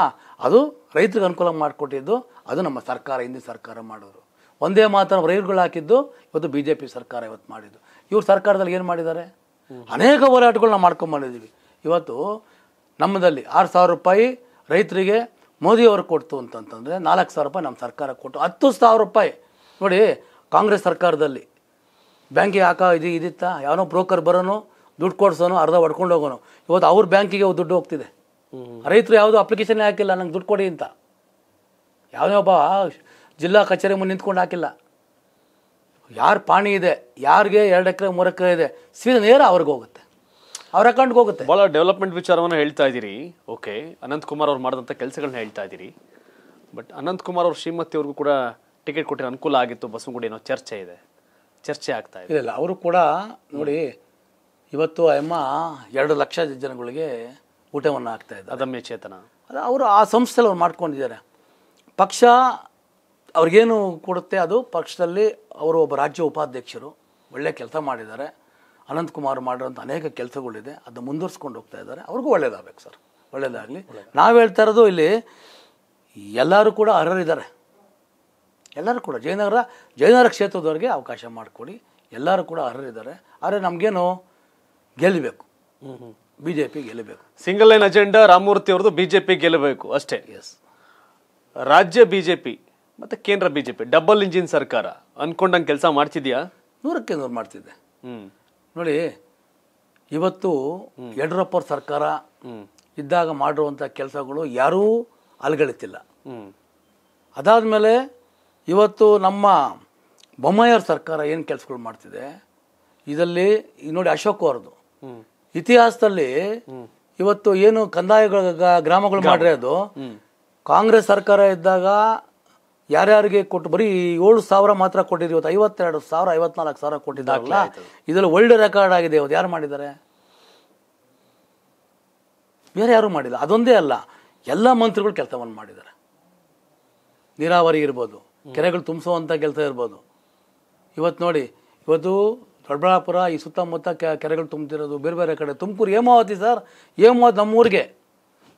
ಅದು ರೈತರಿಗೆ ಅನುಕೂಲ ಮಾಡಿಕೊಟ್ಟಿದ್ದು ಅದು ನಮ್ಮ ಸರ್ಕಾರ, ಹಿಂದಿನ ಸರ್ಕಾರ ಮಾಡೋರು. ಒಂದೇ ಮಾತನ್ನು ರೈಲುಗಳು ಹಾಕಿದ್ದು ಇವತ್ತು BJP ಸರ್ಕಾರ ಇವತ್ತು ಮಾಡಿದ್ದು. ಇವ್ರ ಸರ್ಕಾರದಲ್ಲಿ ಏನು ಮಾಡಿದ್ದಾರೆ? ಅನೇಕ ಹೋರಾಟಗಳನ್ನ ಮಾಡ್ಕೊಂಬಂದಿದ್ದೀವಿ. ಇವತ್ತು ನಮ್ಮದಲ್ಲಿ 6,000 ರೂಪಾಯಿ ರೈತರಿಗೆ ಮೋದಿಯವರು ಕೊಡ್ತು ಅಂತಂತಂದರೆ 4,000 ರೂಪಾಯಿ ನಮ್ಮ ಸರ್ಕಾರ ಕೊಟ್ಟು 10,000 ರೂಪಾಯಿ. ನೋಡಿ, ಕಾಂಗ್ರೆಸ್ ಸರ್ಕಾರದಲ್ಲಿ ಬ್ಯಾಂಕಿಗೆ ಹಾಕೋ ಇದಿತ್ತಾ? ಯಾವನೋ ಬ್ರೋಕರ್ ಬರೋನು, ದುಡ್ಡು ಕೊಡ್ಸೋನು, ಅರ್ಧ ಹೊಡ್ಕೊಂಡು ಹೋಗೋನು. ಇವತ್ತು ಅವ್ರ ಬ್ಯಾಂಕಿಗೆ ದುಡ್ಡು ಹೋಗ್ತಿದೆ. ರೈತರು ಯಾವುದೋ ಅಪ್ಲಿಕೇಶನ್ನೇ ಹಾಕಿಲ್ಲ ನಂಗೆ ದುಡ್ಡು ಕೊಡಿ ಅಂತ. ಯಾವುದೇ ಒಬ್ಬ ಜಿಲ್ಲಾ ಕಚೇರಿ ಮುಂದೆ ನಿಂತ್ಕೊಂಡು ಹಾಕಿಲ್ಲ. ಯಾರು ಪಾಣಿ ಇದೆ, ಯಾರಿಗೆ 2 ಎಕರೆ 3 ಎಕರೆ ಇದೆ, ಸೀದಾ ನೇರ ಅವ್ರಿಗೆ ಹೋಗುತ್ತೆ, ಅವ್ರ ಅಕೌಂಟ್ಗೆ ಹೋಗುತ್ತೆ. ಭಾಳ ಡೆವಲಪ್ಮೆಂಟ್ ವಿಚಾರವನ್ನು ಹೇಳ್ತಾ ಇದ್ದೀರಿ. ಓಕೆ, ಅನಂತ್ ಕುಮಾರ್ ಅವ್ರು ಮಾಡಿದಂಥ ಕೆಲಸಗಳನ್ನ ಹೇಳ್ತಾ ಇದ್ದೀರಿ. ಬಟ್ ಅನಂತ್ ಕುಮಾರ್ ಅವ್ರ ಶ್ರೀಮತಿಯವ್ರಿಗೂ ಕೂಡ ಟಿಕೆಟ್ ಕೊಟ್ಟಿರೋ ಅನುಕೂಲ ಆಗಿತ್ತು. ಬಸ್ಸು ಏನೋ ಚರ್ಚೆ ಇದೆ, ಚರ್ಚೆ ಆಗ್ತಾ ಇದೆ. ಇಲ್ಲ, ಅವರು ಕೂಡ ನೋಡಿ ಇವತ್ತು ಅಮ್ಮ 2 ಲಕ್ಷ ಜನಗಳಿಗೆ ಊಟವನ್ನು ಹಾಕ್ತಾ ಇದ್ದಾರೆ. ಅದಮ್ಯ ಚೇತನ ಅದು ಅವರು ಆ ಸಂಸ್ಥೆಯಲ್ಲಿ ಅವ್ರು ಮಾಡ್ಕೊಂಡಿದ್ದಾರೆ. ಪಕ್ಷ ಅವ್ರಿಗೇನು ಕೊಡುತ್ತೆ ಅದು ಪಕ್ಷದಲ್ಲಿ ಅವರು ಒಬ್ಬ ರಾಜ್ಯ ಉಪಾಧ್ಯಕ್ಷರು, ಒಳ್ಳೆಯ ಕೆಲಸ ಮಾಡಿದ್ದಾರೆ. ಅನಂತ್ ಕುಮಾರ್ ಮಾಡಿರೋಂಥ ಅನೇಕ ಕೆಲಸಗಳಿದೆ, ಅದನ್ನು ಮುಂದುವರ್ಸ್ಕೊಂಡು ಹೋಗ್ತಾ ಇದ್ದಾರೆ. ಅವ್ರಿಗೂ ಒಳ್ಳೇದಾಗಬೇಕು ಸರ್, ಒಳ್ಳೇದಾಗಲಿ. ನಾವು ಹೇಳ್ತಾ ಇರೋದು ಇಲ್ಲಿ ಎಲ್ಲರೂ ಕೂಡ ಅರ್ಹರಿದ್ದಾರೆ. ಎಲ್ಲರೂ ಕೂಡ ಜಯನಗರ ಕ್ಷೇತ್ರದವ್ರಿಗೆ ಅವಕಾಶ ಮಾಡಿಕೊಡಿ. ಎಲ್ಲರೂ ಕೂಡ ಅರ್ಹರಿದ್ದಾರೆ. ಆದರೆ ನಮಗೇನು ಗೆಲ್ಲಬೇಕು, BJP ಗೆಲ್ಲಬೇಕು. ಸಿಂಗಲ್ ಲೈನ್ ಅಜೆಂಡಾ ರಾಮಮೂರ್ತಿ ಅವ್ರದ್ದು, BJP ಗೆಲ್ಲಬೇಕು ಅಷ್ಟೇ. ಎಸ್, ರಾಜ್ಯ BJP ಮತ್ತು ಕೇಂದ್ರ BJP ಡಬಲ್ ಇಂಜಿನ್ ಸರ್ಕಾರ ಅಂದ್ಕೊಂಡಂಗೆ ಕೆಲಸ ಮಾಡ್ತಿದ್ಯಾ? 100% ಮಾಡ್ತಿದ್ದೆ. ನೋಡಿ, ಇವತ್ತು ಯಡಿಯೂರಪ್ಪ ಅವ್ರ ಸರ್ಕಾರ ಇದ್ದಾಗ ಮಾಡಿರುವಂಥ ಕೆಲಸಗಳು ಯಾರೂ ಅಲ್ಗಳಿತಿಲ್ಲ. ಅದಾದಮೇಲೆ ಇವತ್ತು ನಮ್ಮ ಬೊಮ್ಮಾಯಿಯವ್ರ ಸರ್ಕಾರ ಏನು ಕೆಲಸಗಳು ಮಾಡ್ತಿದೆ ಇದರಲ್ಲಿ ನೋಡಿ, ಅಶೋಕ್ ಅವ್ರದ್ದು ಇತಿಹಾಸದಲ್ಲಿ ಇವತ್ತು ಏನು ಕಂದಾಯ ಗ್ರಾಮಗಳು ಮಾಡಿರೋದು, ಕಾಂಗ್ರೆಸ್ ಸರ್ಕಾರ ಇದ್ದಾಗ ಯಾರ್ಯಾರಿಗೆ ಕೊಟ್ಟು ಬರೀ 7,000 ಮಾತ್ರ ಕೊಟ್ಟಿದ್ದು, ಇವತ್ತು 52,000 54,000 ಕೊಟ್ಟಿದ್ದಾಗಲ್ಲ. ಇದರಲ್ಲಿ ವರ್ಲ್ಡ್ ರೆಕಾರ್ಡ್ ಆಗಿದೆ. ಇವತ್ತು ಯಾರು ಮಾಡಿದ್ದಾರೆ? ಬೇರೆ ಯಾರೂ ಮಾಡಿಲ್ಲ. ಅದೊಂದೇ ಅಲ್ಲ, ಎಲ್ಲ ಮಂತ್ರಿಗಳು ಕೆಲಸವನ್ನು ಮಾಡಿದ್ದಾರೆ. ನೀರಾವರಿ ಇರ್ಬೋದು, ಕೆರೆಗಳು ತುಂಬಿಸುವಂಥ ಕೆಲಸ ಇರ್ಬೋದು. ಇವತ್ತು ನೋಡಿ, ಇವತ್ತು ದೊಡ್ಡಬಳ್ಳಾಪುರ ಈ ಸುತ್ತಮುತ್ತ ಕೆರೆಗಳು ತುಂಬ್ತಿರೋದು, ಬೇರೆ ಬೇರೆ ಕಡೆ. ತುಮಕೂರು ಹೇಮಾವತಿ ಸರ್, ಹೇಮಾವತಿ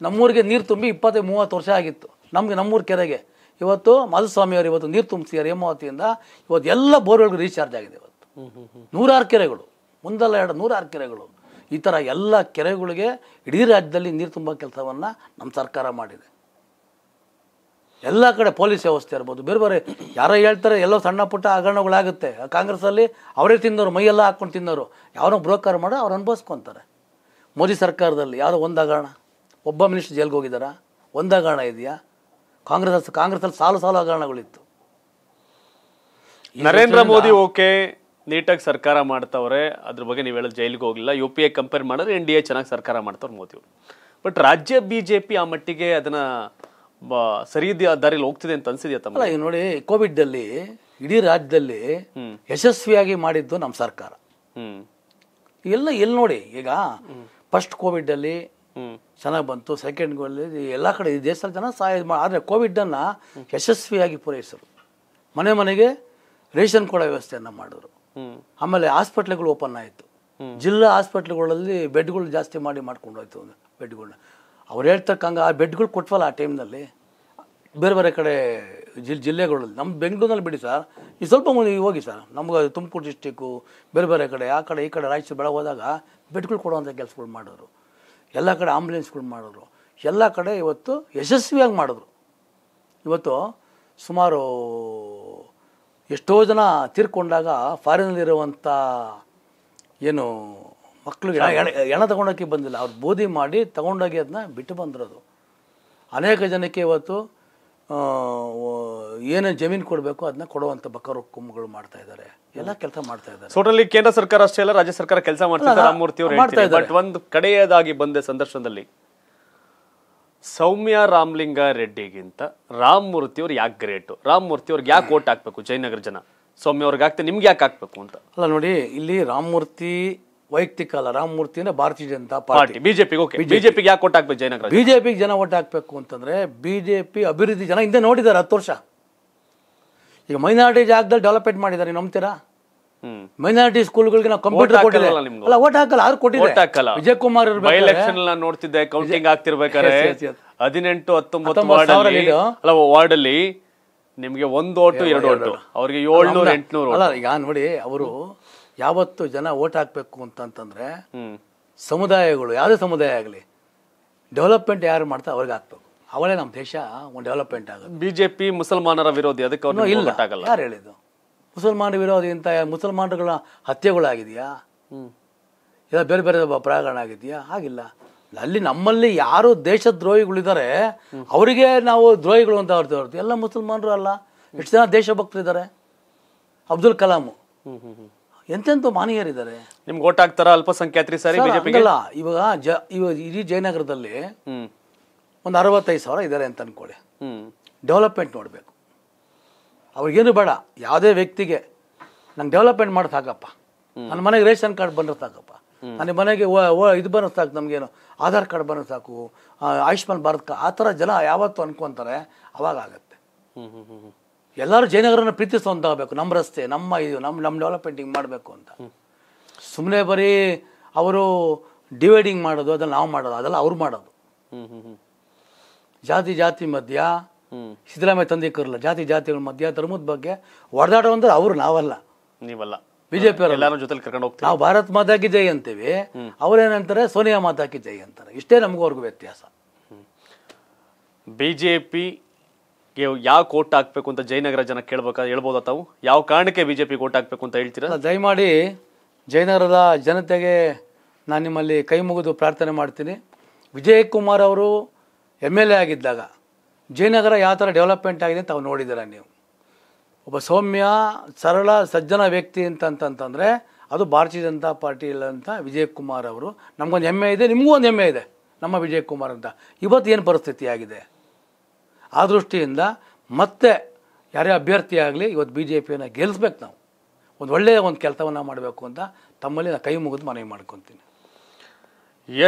ನಮ್ಮೂರಿಗೆ ನೀರು ತುಂಬಿ 25-30 ವರ್ಷ ಆಗಿತ್ತು. ನಮ್ಮೂರು ಕೆರೆಗೆ ಇವತ್ತು ಮಾಧುಸ್ವಾಮಿಯವರು ಇವತ್ತು ನೀರು ತುಂಬಿಸಿದ್ದಾರೆ ಹೇಮಾವತಿಯಿಂದ. ಇವತ್ತು ಎಲ್ಲ ಬೋರ್ವೆಲ್ಗೂ ರೀಚಾರ್ಜ್ ಆಗಿದೆ. ಇವತ್ತು 100 ಕೆರೆಗಳು, ಮುಂದೆಲ್ಲ 200 ಕೆರೆಗಳು. ಈ ಥರ ಎಲ್ಲ ಕೆರೆಗಳಿಗೆ ಇಡೀ ರಾಜ್ಯದಲ್ಲಿ ನೀರು ತುಂಬೋ ಕೆಲಸವನ್ನು ನಮ್ಮ ಸರ್ಕಾರ ಮಾಡಿದೆ. ಎಲ್ಲ ಕಡೆ ಪೊಲೀಸ್ ವ್ಯವಸ್ಥೆ ಇರ್ಬೋದು, ಬೇರೆ ಬೇರೆ ಯಾರೋ ಹೇಳ್ತಾರೆ ಎಲ್ಲೋ ಸಣ್ಣ ಪುಟ್ಟ ಹಗರಣಗಳಾಗುತ್ತೆ. ಕಾಂಗ್ರೆಸ್ಸಲ್ಲಿ ಅವರೇ ತಿಂದವರು, ಮೈಯೆಲ್ಲ ಹಾಕ್ಕೊಂಡು ತಿಂದವರು, ಯಾರೋ ಬ್ರೋಕರ್ ಮಾಡೋ ಅವ್ರು ಅನುಭವಿಸ್ಕೊತಾರೆ. ಮೋದಿ ಸರ್ಕಾರದಲ್ಲಿ ಯಾವುದೋ ಒಂದು ಹಗರಣ, ಒಬ್ಬ ಮಿನಿಸ್ಟರ್ ಜೈಲಿಗೆ ಹೋಗಿದ್ದಾರಾ? ಒಂದು ಹಗರಣ ಇದೆಯಾ? ಕಾಂಗ್ರೆಸ್ಸಲ್ಲಿ ಸಾಲು ಸಾಲು ಹಗರಣಗಳಿತ್ತು. ನರೇಂದ್ರ ಮೋದಿ ಓಕೆ ನೀಟಾಗಿ ಸರ್ಕಾರ ಮಾಡ್ತವ್ರೆ, ಅದ್ರ ಬಗ್ಗೆ ನೀವು ಹೇಳೋದು ಜೈಲಿಗೆ ಹೋಗಿಲ್ಲ. ಯು ಪಿ ಎ ಕಂಪೇರ್ ಮಾಡಿದ್ರೆ ಎನ್ ಡಿ ಎ ಚೆನ್ನಾಗಿ ಸರ್ಕಾರ ಮಾಡ್ತವ್ರು ಮೋದಿ ಅವರು. ಬಟ್ ರಾಜ್ಯ ಬಿಜೆಪಿ ಆ ಮಟ್ಟಿಗೆ ಅದನ್ನು ಸರಿ ದಾರಿಯಲ್ಲಿ ಹೋಗ್ತಿದೆ ಅಂತ ಅನ್ಸಿದ್ಯಾ ತಮ್ಮ? ಈಗ ನೋಡಿ, ಕೋವಿಡ್ದಲ್ಲಿ ಇಡೀ ರಾಜ್ಯದಲ್ಲಿ ಯಶಸ್ವಿಯಾಗಿ ಮಾಡಿದ್ದು ನಮ್ಮ ಸರ್ಕಾರ. ಎಲ್ಲಿ ನೋಡಿ, ಈಗ ಫಸ್ಟ್ ಕೋವಿಡಲ್ಲಿ ಚೆನ್ನಾಗಿ ಬಂತು, ಸೆಕೆಂಡ್ ಎಲ್ಲ ಕಡೆ ದೇಶದ ಜನ ಸಹಾಯ ಮಾಡಿ. ಆದರೆ ಕೋವಿಡನ್ನು ಯಶಸ್ವಿಯಾಗಿ ಪೂರೈಸಿದ್ರು. ಮನೆ ಮನೆಗೆ ರೇಷನ್ ಕೊಡೋ ವ್ಯವಸ್ಥೆಯನ್ನು ಮಾಡಿದ್ರು. ಆಮೇಲೆ ಹಾಸ್ಪಿಟ್ಲ್ಗಳು ಓಪನ್ ಆಯಿತು. ಜಿಲ್ಲಾ ಹಾಸ್ಪಿಟ್ಲ್ಗಳಲ್ಲಿ ಬೆಡ್ಗಳು ಜಾಸ್ತಿ ಮಾಡಿಕೊಂಡು ಹೋಯ್ತು. ಬೆಡ್ಗಳನ್ನ ಅವ್ರು ಹೇಳ್ತಕ್ಕಂಗೆ ಆ ಬೆಡ್ಗಳು ಕೊಟ್ವಲ್ಲ ಆ ಟೈಮ್ನಲ್ಲಿ ಬೇರೆ ಬೇರೆ ಕಡೆ ಜಿಲ್ಲೆಗಳಲ್ಲಿ. ನಮ್ಮ ಬೆಂಗಳೂರಿನಲ್ಲಿ ಬಿಡಿ ಸರ್, ಈ ಸ್ವಲ್ಪ ಹೋಗಿ ಸರ್, ನಮ್ಗೆ ತುಮಕೂರು ಡಿಸ್ಟಿಕ್ಕು ಬೇರೆ ಬೇರೆ ಕಡೆ ಆ ಕಡೆ ಈ ಕಡೆ ರಾಯಚೂರು ಬೆಳಗ್ಗೆ ಹೋದಾಗ ಬೆಡ್ಗಳು ಕೊಡುವಂಥ ಕೆಲಸಗಳು ಮಾಡೋರು. ಎಲ್ಲ ಕಡೆ ಆಂಬುಲೆನ್ಸ್ಗಳು ಮಾಡೋರು. ಎಲ್ಲ ಕಡೆ ಇವತ್ತು ಯಶಸ್ವಿಯಾಗಿ ಮಾಡಿದ್ರು. ಇವತ್ತು ಸುಮಾರು ಎಷ್ಟೋ ಜನ ತೀರ್ಕೊಂಡಾಗ ಫಾರಿನಲ್ಲಿರುವಂಥ ಏನು ಮಕ್ಕಳಿಗೆ ಹೆಣ ತಗೊಂಡೋಕೆ ಬಂದಿಲ್ಲ, ಅವ್ರು ಬೋಧಿ ಮಾಡಿ ತಗೊಂಡೋಗಿ ಅದನ್ನ ಬಿಟ್ಟು ಬಂದಿರೋದು. ಅನೇಕ ಜನಕ್ಕೆ ಇವತ್ತು ಏನೇನು ಜಮೀನು ಕೊಡಬೇಕು ಅದನ್ನ ಕೊಡುವಂಥ ಬಕರು ಕುಂಭಗಳು ಮಾಡ್ತಾ ಇದ್ದಾರೆ, ಎಲ್ಲ ಕೆಲಸ ಮಾಡ್ತಾ ಇದ್ದಾರೆ. ಟೋಟಲಿ ಕೇಂದ್ರ ಸರ್ಕಾರ ಅಷ್ಟೇ ಅಲ್ಲ, ರಾಜ್ಯ ಸರ್ಕಾರ ಕೆಲಸ ಮಾಡ್ತಾರೆ ರಾಮಮೂರ್ತಿ ಅವರು ಹೇಳ್ತಾ ಇದ್ದಾರೆ. ಬಟ್ ಒಂದು ಕಡೆಯದಾಗಿ ಬಂದ ಸಂದರ್ಶನದಲ್ಲಿ ಸೌಮ್ಯ ರಾಮಲಿಂಗ ರೆಡ್ಡಿಗಿಂತ ರಾಮಮೂರ್ತಿ ಅವ್ರು ಯಾಕೆ ಗ್ರೇಟು? ರಾಮಮೂರ್ತಿ ಅವ್ರಿಗೆ ಯಾಕೆ ಓಟ್ ಹಾಕ್ಬೇಕು ಜಯನಗರ ಜನ? ಸೌಮ್ಯ ಅವ್ರಿಗೆ ಹಾಕ್ತಾರೆ, ನಿಮ್ಗೆ ಯಾಕೆ ಹಾಕ್ಬೇಕು ಅಂತ? ಅಲ್ಲ ನೋಡಿ, ಇಲ್ಲಿ ರಾಮಮೂರ್ತಿ ವೈಯಕ್ತಿಕ ಅಲ್ಲ, ರಾಮಮೂರ್ತಿನ ಭಾರತೀಯ ಜನತಾ ಪಾರ್ಟಿ ಬಿಜೆಪಿಗೆ. ಓಕೆ, ಬಿಜೆಪಿಗೆ ಯಾಕೆ ಓಟ್ ಹಾಕ್ಬೇಕು ಜಯನಗರ? ಬಿಜೆಪಿಗೆ ಜನ ಓಟ್ ಹಾಕ್ಬೇಕು ಅಂತಂದ್ರೆ ಬಿಜೆಪಿ ಅಭಿವೃದ್ಧಿ ಜನ ಹಿಂದೆ ನೋಡಿದ್ದಾರೆ 10 ವರ್ಷ. ಈಗ ಮೈನಾರಿಟಿ ಜಾಗದಲ್ಲಿ ಡೆವಲಪ್ಮೆಂಟ್ ಮಾಡಿದ್ದಾರೆ, ನಂಬ್ತೀರಾ? ಮೈನಾರಿಟಿ ಸ್ಕೂಲ್ಗಳಿಗೆ ನಾವು ಕಂಪ್ಯೂಟರ್ ಕೊಟ್ಟಿಲ್ಲ ಅಲ್ಲ, ಓಟ್ ಹಾಕಲ್ಲ. ಅವ್ರು ಕೊಟ್ಟಿಲ್ಲ. ವಿಜಯ್ ಕುಮಾರ್ ಬೈ ಎಲೆಕ್ಷನ್ ನೋಡ್ತಿದ್ದೆ, ಕೌಂಟಿಂಗ್ ಆಗ್ತಿರ್ಬೇಕಾದ್ರೆ 18-19 ವಾರ್ಡ್ ಅಲ್ಲಿ ನಿಮ್ಗೆ 1 ಓಟು 2 ಓಟು, ಅವ್ರಿಗೆ 700-800. ಅಲ್ಲ ಈಗ ನೋಡಿ, ಅವರು ಯಾವತ್ತು ಜನ ಓಟ್ ಹಾಕ್ಬೇಕು ಅಂತಂತಂದ್ರೆ ಸಮುದಾಯಗಳು ಯಾವುದೇ ಸಮುದಾಯ ಆಗಲಿ ಡೆವಲಪ್ಮೆಂಟ್ ಯಾರು ಮಾಡ್ತಾರೆ ಅವ್ರಿಗೆ ಹಾಕ್ಬೇಕು. ಅವಳೇ ನಮ್ಮ ದೇಶ ಒಂದು ಡೆವಲಪ್ಮೆಂಟ್ ಆಗುತ್ತೆ. ಬಿಜೆಪಿ ಮುಸಲ್ಮಾನರ ವಿರೋಧಿ, ಅದಕ್ಕೆ ಅವ್ರು ಇಲ್ಲ ಹಾಕಲ್ಲ. ಯಾರು ಹೇಳಿದ್ದು ಮುಸಲ್ಮಾನ ವಿರೋಧಿ ಅಂತ? ಮುಸಲ್ಮಾನಗಳ ಹತ್ಯೆಗಳಾಗಿದೆಯಾ? ಇಲ್ಲ ಬೇರೆ ಬೇರೆ ಪ್ರಯಾಣ ಆಗಿದೆಯಾ? ಆಗಿಲ್ಲ. ಅಲ್ಲಿ ನಮ್ಮಲ್ಲಿ ಯಾರು ದೇಶದ್ರೋಹಿಗಳಿದ್ದಾರೆ ಅವರಿಗೆ ನಾವು ದ್ರೋಹಿಗಳು ಅಂತ ಹೊರತು ಎಲ್ಲ ಮುಸಲ್ಮಾನರು ಅಲ್ಲ. ಎಷ್ಟು ಜನ ದೇಶಭಕ್ತರಿದ್ದಾರೆ? ಅಬ್ದುಲ್ ಕಲಾಮು, ಎಂತೆಂಥ ಮಾನೀಯರಿದ್ದಾರೆ. ನಿಮ್ಗೆ ಓಟ್ ಹಾಕ್ತಾರ ಅಲ್ಪಸಂಖ್ಯಾತರಿ? ಸರಿ, ಬಿಜೆಪಿಗಲ್ಲ. ಇವಾಗ ಇಡೀ ಜಯನಗರದಲ್ಲಿ 65,000 ಇದ್ದಾರೆ ಅಂತ ಅನ್ಕೊಳ್ಳಿ. ಡೆವಲಪ್ಮೆಂಟ್ ನೋಡಬೇಕು ಅವ್ರಿಗೇನು ಬೇಡ, ಯಾವುದೇ ವ್ಯಕ್ತಿಗೆ ನಂಗೆ ಡೆವಲಪ್ಮೆಂಟ್ ಮಾಡಿ ಸಾಕಪ್ಪ, ನನ್ನ ಮನೆಗೆ ರೇಷನ್ ಕಾರ್ಡ್ ಬಂದರೆ ಸಾಕಪ್ಪ, ನನ್ನ ಮನೆಗೆ ಇದು ಬರೋದು ಸಾಕು, ನಮಗೇನು ಆಧಾರ್ ಕಾರ್ಡ್ ಬರೋದು ಸಾಕು, ಆಯುಷ್ಮಾನ್ ಭಾರತ್, ಆ ಥರ ಜನ ಯಾವತ್ತು ಅನ್ಕೊತಾರೆ, ಅವಾಗ ಆಗುತ್ತೆ. ಎಲ್ಲರೂ ಜಯನಗರನ ಪ್ರೀತಿಸುವಂತ ಆಗಬೇಕು. ನಮ್ಮ ರಸ್ತೆ, ನಮ್ಮ ಇದು, ನಮ್ಮ ಡೆವಲಪ್ಮೆಂಟಿಂಗ್ ಮಾಡಬೇಕು ಅಂತ. ಸುಮ್ಮನೆ ಬರೀ ಅವರು ಡಿವೈಡಿಂಗ್ ಮಾಡೋದು, ಅದನ್ನು ನಾವು ಮಾಡೋದು, ಅದೆಲ್ಲ ಅವ್ರು ಮಾಡೋದು. ಜಾತಿ ಜಾತಿ ಮಧ್ಯ ಸಿದ್ದರಾಮಯ್ಯ ತಂದೆ ಕರಲ್ಲ, ಜಾತಿ ಜಾತಿಗಳ ಮಧ್ಯ ಧರ್ಮದ ಬಗ್ಗೆ ಹೊಡೆದಾಡೋ ಅಂದ್ರೆ ಅವರು, ನಾವಲ್ಲ ನೀವಲ್ಲ ಬಿಜೆಪಿ ಎಲ್ಲರ ಜೊತೆಲಿ ಕರ್ಕೊಂಡು ಹೋಗ್ತೀವಿ. ನಾವು ಭಾರತ್ ಮಾತಾಕಿ ಜೈ ಅಂತೀವಿ, ಅವ್ರೇನಂತಾರೆ ಸೋನಿಯಾ ಮಾತಾಕಿ ಜೈ ಅಂತಾರೆ. ಇಷ್ಟೇ ನಮಗೂ ಅವ್ರಿಗೂ ವ್ಯತ್ಯಾಸ. ಬಿಜೆಪಿ ಯಾವ ಕೋಟ್ ಹಾಕ್ಬೇಕು ಅಂತ ಜಯನಗರ ಜನ ಕೇಳ್ಬೇಕಾ? ಹೇಳ್ಬೋದಾ ತಾವು ಯಾವ ಕಾರಣಕ್ಕೆ ಬಿಜೆಪಿ ಕೋಟ್ ಹಾಕ್ಬೇಕು ಅಂತ ಹೇಳ್ತೀರಾ? ದಯಮಾಡಿ ಜಯನಗರದ ಜನತೆಗೆ ನಾನು ನಿಮ್ಮಲ್ಲಿ ಕೈ ಮುಗಿದು ಪ್ರಾರ್ಥನೆ ಮಾಡ್ತೀನಿ. ವಿಜಯ್ ಕುಮಾರ್ ಅವರು MLA ಆಗಿದ್ದಾಗ ಜಯನಗರ ಯಾವ ಥರ ಡೆವಲಪ್ಮೆಂಟ್ ಆಗಿದೆ ತಾವು ನೋಡಿದ್ದೀರ. ನೀವು ಒಬ್ಬ ಸೌಮ್ಯ ಸರಳ ಸಜ್ಜನ ವ್ಯಕ್ತಿ ಅಂತಂತಂತಂದರೆ ಅದು ಭಾರತೀಯ ಜನತಾ ಪಾರ್ಟಿಯಲ್ಲಂತ ವಿಜಯ್ ಕುಮಾರ್ ಅವರು. ನಮಗೊಂದು ಹೆಮ್ಮೆ ಇದೆ, ನಿಮಗೂ ಒಂದು ಹೆಮ್ಮೆ ಇದೆ ನಮ್ಮ ವಿಜಯ್ ಕುಮಾರ್ ಅಂತ. ಇವತ್ತು ಏನು ಪರಿಸ್ಥಿತಿ ಆಗಿದೆ ಆ ದೃಷ್ಟಿಯಿಂದ ಮತ್ತೆ ಯಾರೇ ಅಭ್ಯರ್ಥಿ ಆಗಲಿ ಇವತ್ತು ಬಿ ಜೆ ಪಿಯನ್ನು ಗೆಲ್ಲಿಸ್ಬೇಕು. ನಾವು ಒಂದು ಒಳ್ಳೆಯ ಒಂದು ಕೆಲಸವನ್ನು ಮಾಡಬೇಕು ಅಂತ ತಮ್ಮಲ್ಲಿ ನಾನು ಕೈ ಮುಗಿದು ಮನವಿ ಮಾಡ್ಕೊತೀನಿ.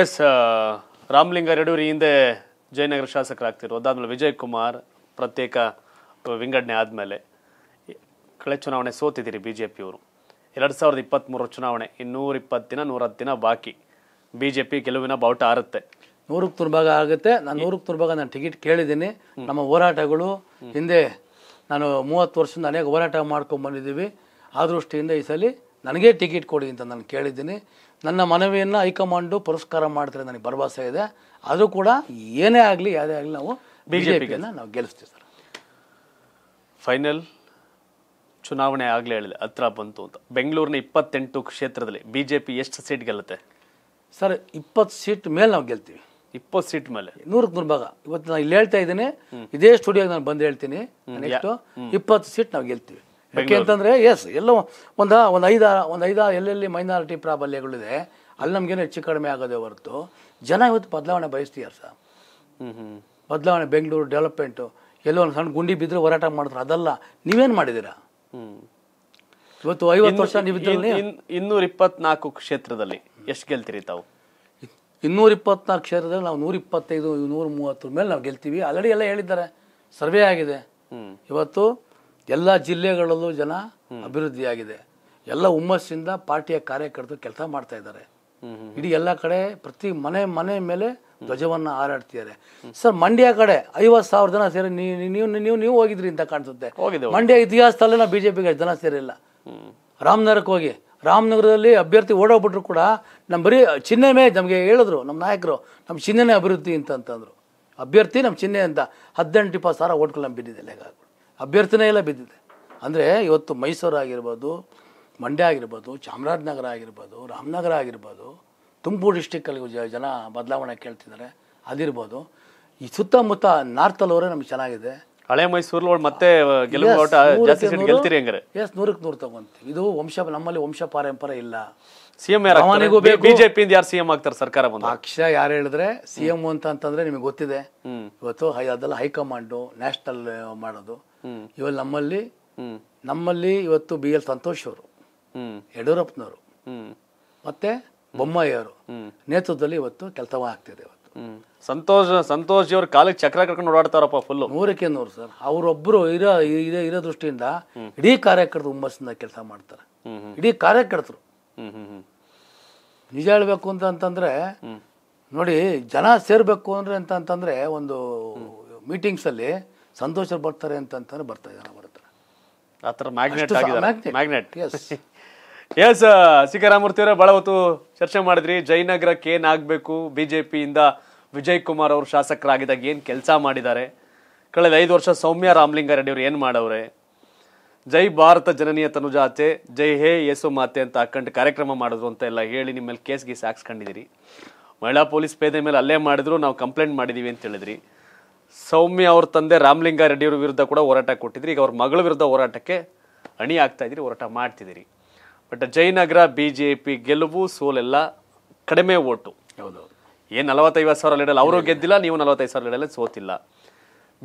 ಎಸ್, ರಾಮಲಿಂಗ ರೆಡ್ಡಿ ಅವರು ಹಿಂದೆ ಜಯನಗರ ಶಾಸಕರಾಗ್ತಿರು, ಅದಾದಮೇಲೆ ವಿಜಯ್ ಕುಮಾರ್ ಪ್ರತ್ಯೇಕ ವಿಂಗಡಣೆ ಆದಮೇಲೆ ಕಳೆ ಚುನಾವಣೆ ಸೋತಿದ್ದೀರಿ ಬಿ ಜೆ ಪಿಯವರು. 2023 ಚುನಾವಣೆ 220 ದಿನ 110 ದಿನ ಬಾಕಿ. ಬಿ ಜೆ ಪಿ ಗೆಲುವಿನ ಬಾವುಟ ಆರುತ್ತೆ, 100ಕ್ಕೆ 100 ಭಾಗ ಆಗುತ್ತೆ. ನಾನು 100ಕ್ಕೆ 100 ಭಾಗ ನಾನು ಟಿಕೆಟ್ ಕೇಳಿದ್ದೀನಿ. ನಮ್ಮ ಹೋರಾಟಗಳು ಹಿಂದೆ ನಾನು 30 ವರ್ಷದಿಂದ ಅನೇಕ ಹೋರಾಟ ಮಾಡ್ಕೊಂಡ್ಬಂದಿದ್ದೀವಿ. ಆ ದೃಷ್ಟಿಯಿಂದ ಈ ಸಲ ನನಗೇ ಟಿಕೆಟ್ ಕೊಡಿ ಅಂತ ನಾನು ಕೇಳಿದ್ದೀನಿ. ನನ್ನ ಮನವಿಯನ್ನು ಹೈಕಮಾಂಡು ಪುರಸ್ಕಾರ ಮಾಡ್ತಾರೆ, ನನಗೆ ಭರವಸೆ ಇದೆ. ಅದು ಕೂಡ ಏನೇ ಆಗಲಿ ಯಾವುದೇ ಆಗಲಿ ನಾವು ಬಿಜೆಪಿಯನ್ನು ನಾವು ಗೆಲ್ಲಿಸ್ತೀವಿ ಸರ್. ಫೈನಲ್ ಚುನಾವಣೆ ಆಗಲೇ ಹೇಳಿದೆ, ಹತ್ರ ಬಂತು ಅಂತ. ಬೆಂಗಳೂರಿನ 28 ಕ್ಷೇತ್ರದಲ್ಲಿ ಬಿಜೆಪಿ ಎಷ್ಟು ಸೀಟ್ ಗೆಲ್ಲುತ್ತೆ? ಸರ್ 20 ಸೀಟ್ ಮೇಲೆ ನಾವು ಗೆಲ್ತೀವಿ. 20 ಸೀಟ್ ಮೇಲೆ 100% ಭಾಗ ಇವತ್ತು ನಾನು ಇಲ್ಲಿ ಹೇಳ್ತಾ ಇದ್ದೇನೆ. ಇದೇ ಸ್ಟುಡಿಯೋಗೆ ನಾನು ಬಂದು ಹೇಳ್ತೀನಿ ನೆಕ್ಸ್ಟ್ 20 ಸೀಟ್ ನಾವು ಗೆಲ್ತೀವಿ. ಯಾಕೆ ಅಂತಂದ್ರೆ ಎಸ್ ಎಲ್ಲೋ ಒಂದು ಐದಾರು ಎಲ್ಲೆಲ್ಲಿ ಮೈನಾರಿಟಿ ಪ್ರಾಬಲ್ಯಗಳಿದೆ ಅಲ್ಲಿ ನಮಗೇನು ಹೆಚ್ಚು ಕಡಿಮೆ ಆಗೋದೇ ಹೊರತು ಜನ ಇವತ್ತು ಬದಲಾವಣೆ ಬಯಸ್ತೀಯಾರ ಸರ್. ಬದಲಾವಣೆ ಬೆಂಗಳೂರು ಡೆವಲಪ್ಮೆಂಟು ಎಲ್ಲೋ ಒಂದು ಸಣ್ಣ ಗುಂಡಿ ಬಿದ್ದರೆ ಹೋರಾಟ ಮಾಡಿದ್ರು, ಅದಲ್ಲ ನೀವೇನು ಮಾಡಿದ್ದೀರಾ? ಇವತ್ತು 50 ವರ್ಷ ನೀವಿದ್ದಲ್ಲಿ 224 ಕ್ಷೇತ್ರದಲ್ಲಿ ಎಷ್ಟು ಗೆಲ್ತೀರಿ ತಾವು? 224 ಕ್ಷೇತ್ರದಲ್ಲಿ ನಾವು 125 130 ಮೇಲೆ ನಾವು ಗೆಲ್ತೀವಿ. ಆಲ್ರೆಡಿ ಎಲ್ಲ ಹೇಳಿದ್ದಾರೆ, ಸರ್ವೆ ಆಗಿದೆ. ಇವತ್ತು ಎಲ್ಲ ಜಿಲ್ಲೆಗಳಲ್ಲೂ ಜನ ಅಭಿವೃದ್ಧಿಯಾಗಿದೆ, ಎಲ್ಲ ಹುಮ್ಮಸ್ಸಿಂದ ಪಾರ್ಟಿಯ ಕಾರ್ಯಕರ್ತರು ಕೆಲಸ ಮಾಡ್ತಾ ಇದ್ದಾರೆ. ಇಡೀ ಎಲ್ಲ ಕಡೆ ಪ್ರತಿ ಮನೆ ಮನೆ ಮೇಲೆ ಧ್ವಜವನ್ನು ಹಾರಾಡ್ತಿದ್ದಾರೆ ಸರ್. ಮಂಡ್ಯ ಕಡೆ 50,000 ಜನ ಸೇರಿ ನೀವು ನೀವು ನೀವು ಹೋಗಿದ್ರಿ ಅಂತ ಕಾಣಿಸುತ್ತೆ. ಮಂಡ್ಯ ಇತಿಹಾಸದಲ್ಲೇ ನಾವು ಬಿಜೆಪಿಗೆ ಜನ ಸೇರಿಲ್ಲ. ರಾಮನಗರಕ್ಕೆ ಹೋಗಿ, ರಾಮನಗರದಲ್ಲಿ ಅಭ್ಯರ್ಥಿ ಓಡೋಗ್ಬಿಟ್ರು ಕೂಡ ನಮ್ಮ ಬರೀ ಚಿಹ್ನೆ ಮೇಲೆ ನಮಗೆ ಹೇಳಿದ್ರು ನಮ್ಮ ನಾಯಕರು, ನಮ್ಮ ಚಿಹ್ನೆನೇ ಅಭಿವೃದ್ಧಿ ಅಂತಂತಂದರು. ಅಭ್ಯರ್ಥಿ ನಮ್ಮ ಚಿಹ್ನೆ ಅಂತ 18-20 ಸಾವಿರ ಓಟ್ಗಳು ನಮ್ಮ ಬಿದ್ದಿದೆ, ಲೆಕ್ಕಾಗ್ಬಿಟ್ಟು ಅಭ್ಯರ್ಥಿನೇ ಎಲ್ಲ ಬಿದ್ದಿದೆ. ಅಂದರೆ ಇವತ್ತು ಮೈಸೂರು ಆಗಿರ್ಬೋದು, ಮಂಡ್ಯ ಆಗಿರ್ಬೋದು, ಚಾಮರಾಜನಗರ ಆಗಿರ್ಬೋದು, ರಾಮನಗರ ಆಗಿರ್ಬೋದು, ತುಮಕೂರು ಡಿಸ್ಟಿಕ್ಕಲ್ಲಿ ಜನ ಬದಲಾವಣೆ ಕೇಳ್ತಿದ್ದಾರೆ, ಅದಿರ್ಬೋದು. ಈ ಸುತ್ತಮುತ್ತ ನಾರ್ತಲ್ಲಿ ಅವರೇ ನಮ್ಗೆ ಚೆನ್ನಾಗಿದೆ. ಹಳೆ ಮೈಸೂರು ಮತ್ತೆ 100% ತಗೊಂತೀವಿ. ಇದು ನಮ್ಮಲ್ಲಿ ವಂಶ ಪಾರಂಪರೆ ಇಲ್ಲ. ಸಿಎಂ ಬಿಜೆಪಿಯಿಂದ ಯಾರು ಸಿಎಂ ಆಗ್ತಾರೆ? ಸರ್ಕಾರ ಪಕ್ಷ ಯಾರು ಹೇಳಿದ್ರೆ ಸಿಎಂ ಅಂತಂದ್ರೆ ನಿಮಗೆ ಗೊತ್ತಿದೆ. ಇವತ್ತು ಅದೆಲ್ಲ ಹೈಕಮಾಂಡು ನ್ಯಾಷನಲ್ ಮಾಡೋದು. ಇವಾಗ ನಮ್ಮಲ್ಲಿ ಇವತ್ತು BL ಸಂತೋಷ್ ಅವರು, ಯಡಿಯೂರಪ್ಪನವರು ಮತ್ತೆ ಬೊಮ್ಮಾಯಿ ಅವರು ನೇತೃತ್ವದಲ್ಲಿ ಇವತ್ತು ಕೆಲಸವೇ ಆಗ್ತಿದೆ. ಇವತ್ತು ಸಂತೋಷ್ ಅವ್ರ ಕಾಲಕ್ಕೆ ಚಕ್ರ ಕರ್ಕೊಂಡು ಓಡಾಡ್ತಾರಪ್ಪ ಫುಲ್ 100% ಸರ್. ಅವರೊಬ್ಬರು ಇರೋ ದೃಷ್ಟಿಯಿಂದ ಇಡೀ ಕಾರ್ಯಕರ್ತರು ಹುಮ್ಮಸ್ಸಿಂದ ಕೆಲಸ ಮಾಡ್ತಾರೆ. ಇಡೀ ಕಾರ್ಯಕರ್ತರು ನಿಜ ಹೇಳ್ಬೇಕು ಅಂತಂದ್ರೆ ನೋಡಿ, ಜನ ಸೇರ್ಬೇಕು ಅಂದ್ರೆ ಅಂತಂದ್ರೆ ಒಂದು ಮೀಟಿಂಗ್ಸ್ ಅಲ್ಲಿ ಸಂತೋಷ್ ಅವ್ರು ಬರ್ತಾರೆ ಅಂತಂದ್ರೆ ಬರ್ತಾರೆ, ಜನ ಬರ್ತಾರೆ. ಆತರ ಮ್ಯಾಗ್ನೆಟ್. ಎಸ್, ಸಿಕೆ ರಾಮಮೂರ್ತಿ ಅವರೇ, ಬಹಳ ಹೊತ್ತು ಚರ್ಚೆ ಮಾಡಿದ್ರಿ. ಜಯನಗರಕ್ಕೆ ಏನಾಗಬೇಕು, ಬಿಜೆಪಿಯಿಂದ ವಿಜಯ್ ಕುಮಾರ್ ಅವರು ಶಾಸಕರಾಗಿದ್ದಾಗ ಏನು ಕೆಲಸ ಮಾಡಿದ್ದಾರೆ, ಕಳೆದ 5 ವರ್ಷ ಸೌಮ್ಯ ರಾಮಲಿಂಗ ರೆಡ್ಡಿ ಅವರು ಏನು ಮಾಡವ್ರೆ, ಜೈ ಭಾರತ ಜನನೀಯ ತನುಜಾತೆ ಜೈ ಹೇ ಯೇಸು ಮಾತೆ ಅಂತ ಹಾಕೊಂಡು ಕಾರ್ಯಕ್ರಮ ಮಾಡಿದ್ರು ಅಂತ ಎಲ್ಲ ಹೇಳಿ ನಿಮ್ಮ ಮೇಲೆ ಕೇಸ್ ಹಾಕ್ಸ್ಕೊಂಡಿದ್ದೀರಿ. ಮಹಿಳಾ ಪೊಲೀಸ್ ಪೇದೆ ಮೇಲೆ ಹಲ್ಲೆ ಮಾಡಿದ್ರು, ನಾವು ಕಂಪ್ಲೇಂಟ್ ಮಾಡಿದ್ದೀವಿ ಅಂತ ಹೇಳಿದ್ರಿ. ಸೌಮ್ಯ ಅವ್ರ ತಂದೆ ರಾಮಲಿಂಗ ರೆಡ್ಡಿಯವ್ರ ವಿರುದ್ಧ ಕೂಡ ಹೋರಾಟ ಕೊಟ್ಟಿದ್ರಿ. ಈಗ ಅವ್ರ ಮಗಳ ವಿರುದ್ಧ ಹೋರಾಟಕ್ಕೆ ಅಣಿ ಆಗ್ತಾ ಇದ್ದೀರಿ, ಹೋರಾಟ ಮಾಡ್ತಿದ್ದೀರಿ. ಬಟ್ ಜಯನಗರ BJP ಗೆಲುವು ಸೋಲೆಲ್ಲ ಕಡಿಮೆ ಓಟು. ಹೌದೌದು, ಏನು 45,000 ಲೀಡಲ್ ಅವರು ಗೆದ್ದಿಲ್ಲ, ನೀವು 45,000 ಲೀಡಲ್ಲಿ ಸೋತಿಲ್ಲ.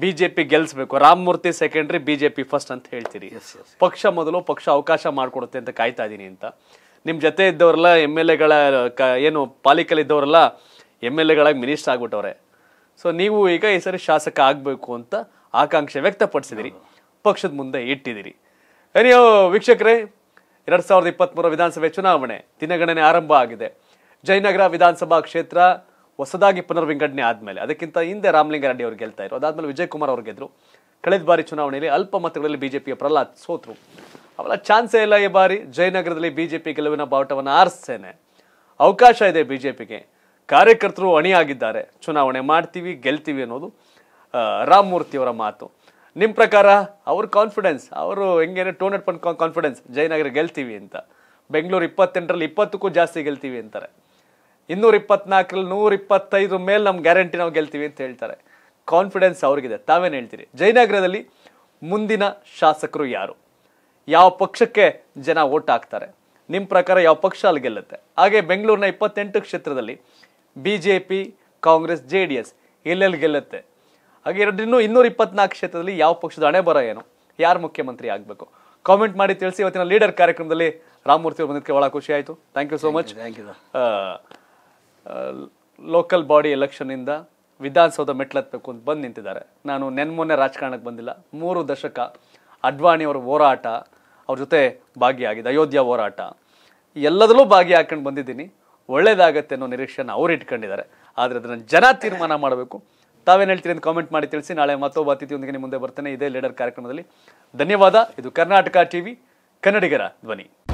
BJP ಗೆಲ್ಲಿಸ್ಬೇಕು, ರಾಮಮೂರ್ತಿ ಸೆಕೆಂಡ್ರಿ, BJP ಫಸ್ಟ್ ಅಂತ ಹೇಳ್ತೀರಿ. ಪಕ್ಷ ಮೊದಲು, ಪಕ್ಷ ಅವಕಾಶ ಮಾಡಿಕೊಡುತ್ತೆ ಅಂತ ಕಾಯ್ತಾ ಇದ್ದೀನಿ ಅಂತ. ನಿಮ್ಮ ಜೊತೆ ಇದ್ದವರೆಲ್ಲ MLA ಗಳ ಏನು ಪಾಲಿಕಲ್ಲಿ ಇದ್ದವರೆಲ್ಲ MLA ಗಳಾಗಿ ಮಿನಿಸ್ಟರ್ ಆಗ್ಬಿಟ್ಟವ್ರೆ. ಸೊ ನೀವು ಈಗ ಈ ಸರಿ ಶಾಸಕ ಆಗಬೇಕು ಅಂತ ಆಕಾಂಕ್ಷೆ ವ್ಯಕ್ತಪಡಿಸಿದಿರಿ, ಪಕ್ಷದ ಮುಂದೆ ಇಟ್ಟಿದ್ದೀರಿ. ನೀವು ವೀಕ್ಷಕರೇ, 2023 ವಿಧಾನಸಭೆ ಚುನಾವಣೆ ದಿನಗಣನೆ ಆರಂಭ ಆಗಿದೆ. ಜಯನಗರ ವಿಧಾನಸಭಾ ಕ್ಷೇತ್ರ ಹೊಸದಾಗಿ ಪುನರ್ವಿಂಗಡಣೆ ಆದಮೇಲೆ, ಅದಕ್ಕಿಂತ ಹಿಂದೆ ರಾಮಲಿಂಗ ರೆಡ್ಡಿ ಅವರು ಗೆಲ್ತಾ ಇದ್ರು, ಅದಾದಮೇಲೆ ವಿಜಯ್ ಕುಮಾರ್ ಅವ್ರು ಗೆದ್ರು. ಕಳೆದ ಬಾರಿ ಚುನಾವಣೆಯಲ್ಲಿ ಅಲ್ಪ ಮತಗಳಲ್ಲಿ BJPಯ ಪ್ರಹ್ಲಾದ್ ಸೋತರು. ಅವೆಲ್ಲ ಚಾನ್ಸೇ ಇಲ್ಲ. ಈ ಬಾರಿ ಜಯನಗರದಲ್ಲಿ BJP ಗೆಲುವಿನ ಬಾವುಟವನ್ನು ಆರಿಸ್ತೇನೆ, ಅವಕಾಶ ಇದೆ BJPಗೆ, ಕಾರ್ಯಕರ್ತರು ಅಣಿಯಾಗಿದ್ದಾರೆ, ಚುನಾವಣೆ ಮಾಡ್ತೀವಿ ಗೆಲ್ತೀವಿ ಅನ್ನೋದು ರಾಮಮೂರ್ತಿಯವರ ಮಾತು. ನಿಮ್ಮ ಪ್ರಕಾರ ಅವ್ರ ಕಾನ್ಫಿಡೆನ್ಸ್, ಅವರು ಹೆಂಗೇನೆ 200% ಕಾನ್ಫಿಡೆನ್ಸ್ ಜಯನಗರ ಗೆಲ್ತೀವಿ ಅಂತ. ಬೆಂಗಳೂರು 28ರಲ್ಲಿ 20ಕ್ಕೂ ಜಾಸ್ತಿ ಗೆಲ್ತೀವಿ ಅಂತಾರೆ. 224ರಲ್ಲಿ 125 ಮೇಲೆ ನಮ್ಮ ಗ್ಯಾರಂಟಿ, ನಾವು ಗೆಲ್ತೀವಿ ಅಂತ ಹೇಳ್ತಾರೆ. ಕಾನ್ಫಿಡೆನ್ಸ್ ಅವ್ರಿಗಿದೆ. ತಾವೇನು ಹೇಳ್ತೀರಿ, ಜಯನಗರದಲ್ಲಿ ಮುಂದಿನ ಶಾಸಕರು ಯಾರು, ಯಾವ ಪಕ್ಷಕ್ಕೆ ಜನ ಓಟ್ ಹಾಕ್ತಾರೆ, ನಿಮ್ಮ ಪ್ರಕಾರ ಯಾವ ಪಕ್ಷ ಅಲ್ಲಿ ಗೆಲ್ಲುತ್ತೆ? ಹಾಗೆ ಬೆಂಗಳೂರಿನ 28 ಕ್ಷೇತ್ರದಲ್ಲಿ BJP, ಕಾಂಗ್ರೆಸ್, JDS ಎಲ್ಲೆಲ್ಲಿ ಗೆಲ್ಲುತ್ತೆ? ಹಾಗೆ 224 ಕ್ಷೇತ್ರದಲ್ಲಿ ಯಾವ ಪಕ್ಷದ ಹಣೆ ಬರ ಏನು, ಯಾರು ಮುಖ್ಯಮಂತ್ರಿ ಆಗಬೇಕು? ಕಾಮೆಂಟ್ ಮಾಡಿ ತಿಳಿಸಿ. ಇವತ್ತಿನ ಲೀಡರ್ ಕಾರ್ಯಕ್ರಮದಲ್ಲಿ ರಾಮಮೂರ್ತಿ ಅವರು ಬಂದಿದ್ದಕ್ಕೆ ಭಾಳ ಖುಷಿ ಆಯಿತು. Thank you so much. Local body ಎಲೆಕ್ಷನಿಂದ ವಿಧಾನಸೌಧ ಮೆಟ್ಲತ್ತಬೇಕು ಅಂತ ಬಂದು ನಿಂತಿದ್ದಾರೆ. ನಾನು ಮೊನ್ನೆ ರಾಜಕಾರಣಕ್ಕೆ ಬಂದಿಲ್ಲ, 3 ದಶಕ ಅಡ್ವಾಣಿ ಅವರ ಹೋರಾಟ, ಅವ್ರ ಜೊತೆ ಭಾಗಿಯಾಗಿದೆ, ಅಯೋಧ್ಯ ಹೋರಾಟ, ಎಲ್ಲದರಲ್ಲೂ ಭಾಗಿಯಾಕೊಂಡು ಬಂದಿದ್ದೀನಿ. ಒಳ್ಳೇದಾಗತ್ತೆ ಅನ್ನೋ ನಿರೀಕ್ಷೆನ ಅವ್ರು ಇಟ್ಕೊಂಡಿದ್ದಾರೆ, ಆದರೆ ಅದನ್ನು ಜನ ತೀರ್ಮಾನ ಮಾಡಬೇಕು. ತಾವೇನು ಹೇಳ್ತೀರಿ ಅಂತ ಕಾಮೆಂಟ್ ಮಾಡಿ ತಿಳಿಸಿ. ನಾಳೆ ಮತ್ತೊಬ್ಬ ಅತಿಥಿಯೊಂದಿಗೆ ನಿಮ್ಮ ಮುಂದೆ ಬರ್ತೇನೆ ಇದೇ ಲೀಡರ್ ಕಾರ್ಯಕ್ರಮದಲ್ಲಿ. ಧನ್ಯವಾದ. ಇದು ಕರ್ನಾಟಕ TV, ಕನ್ನಡಿಗರ ಧ್ವನಿ.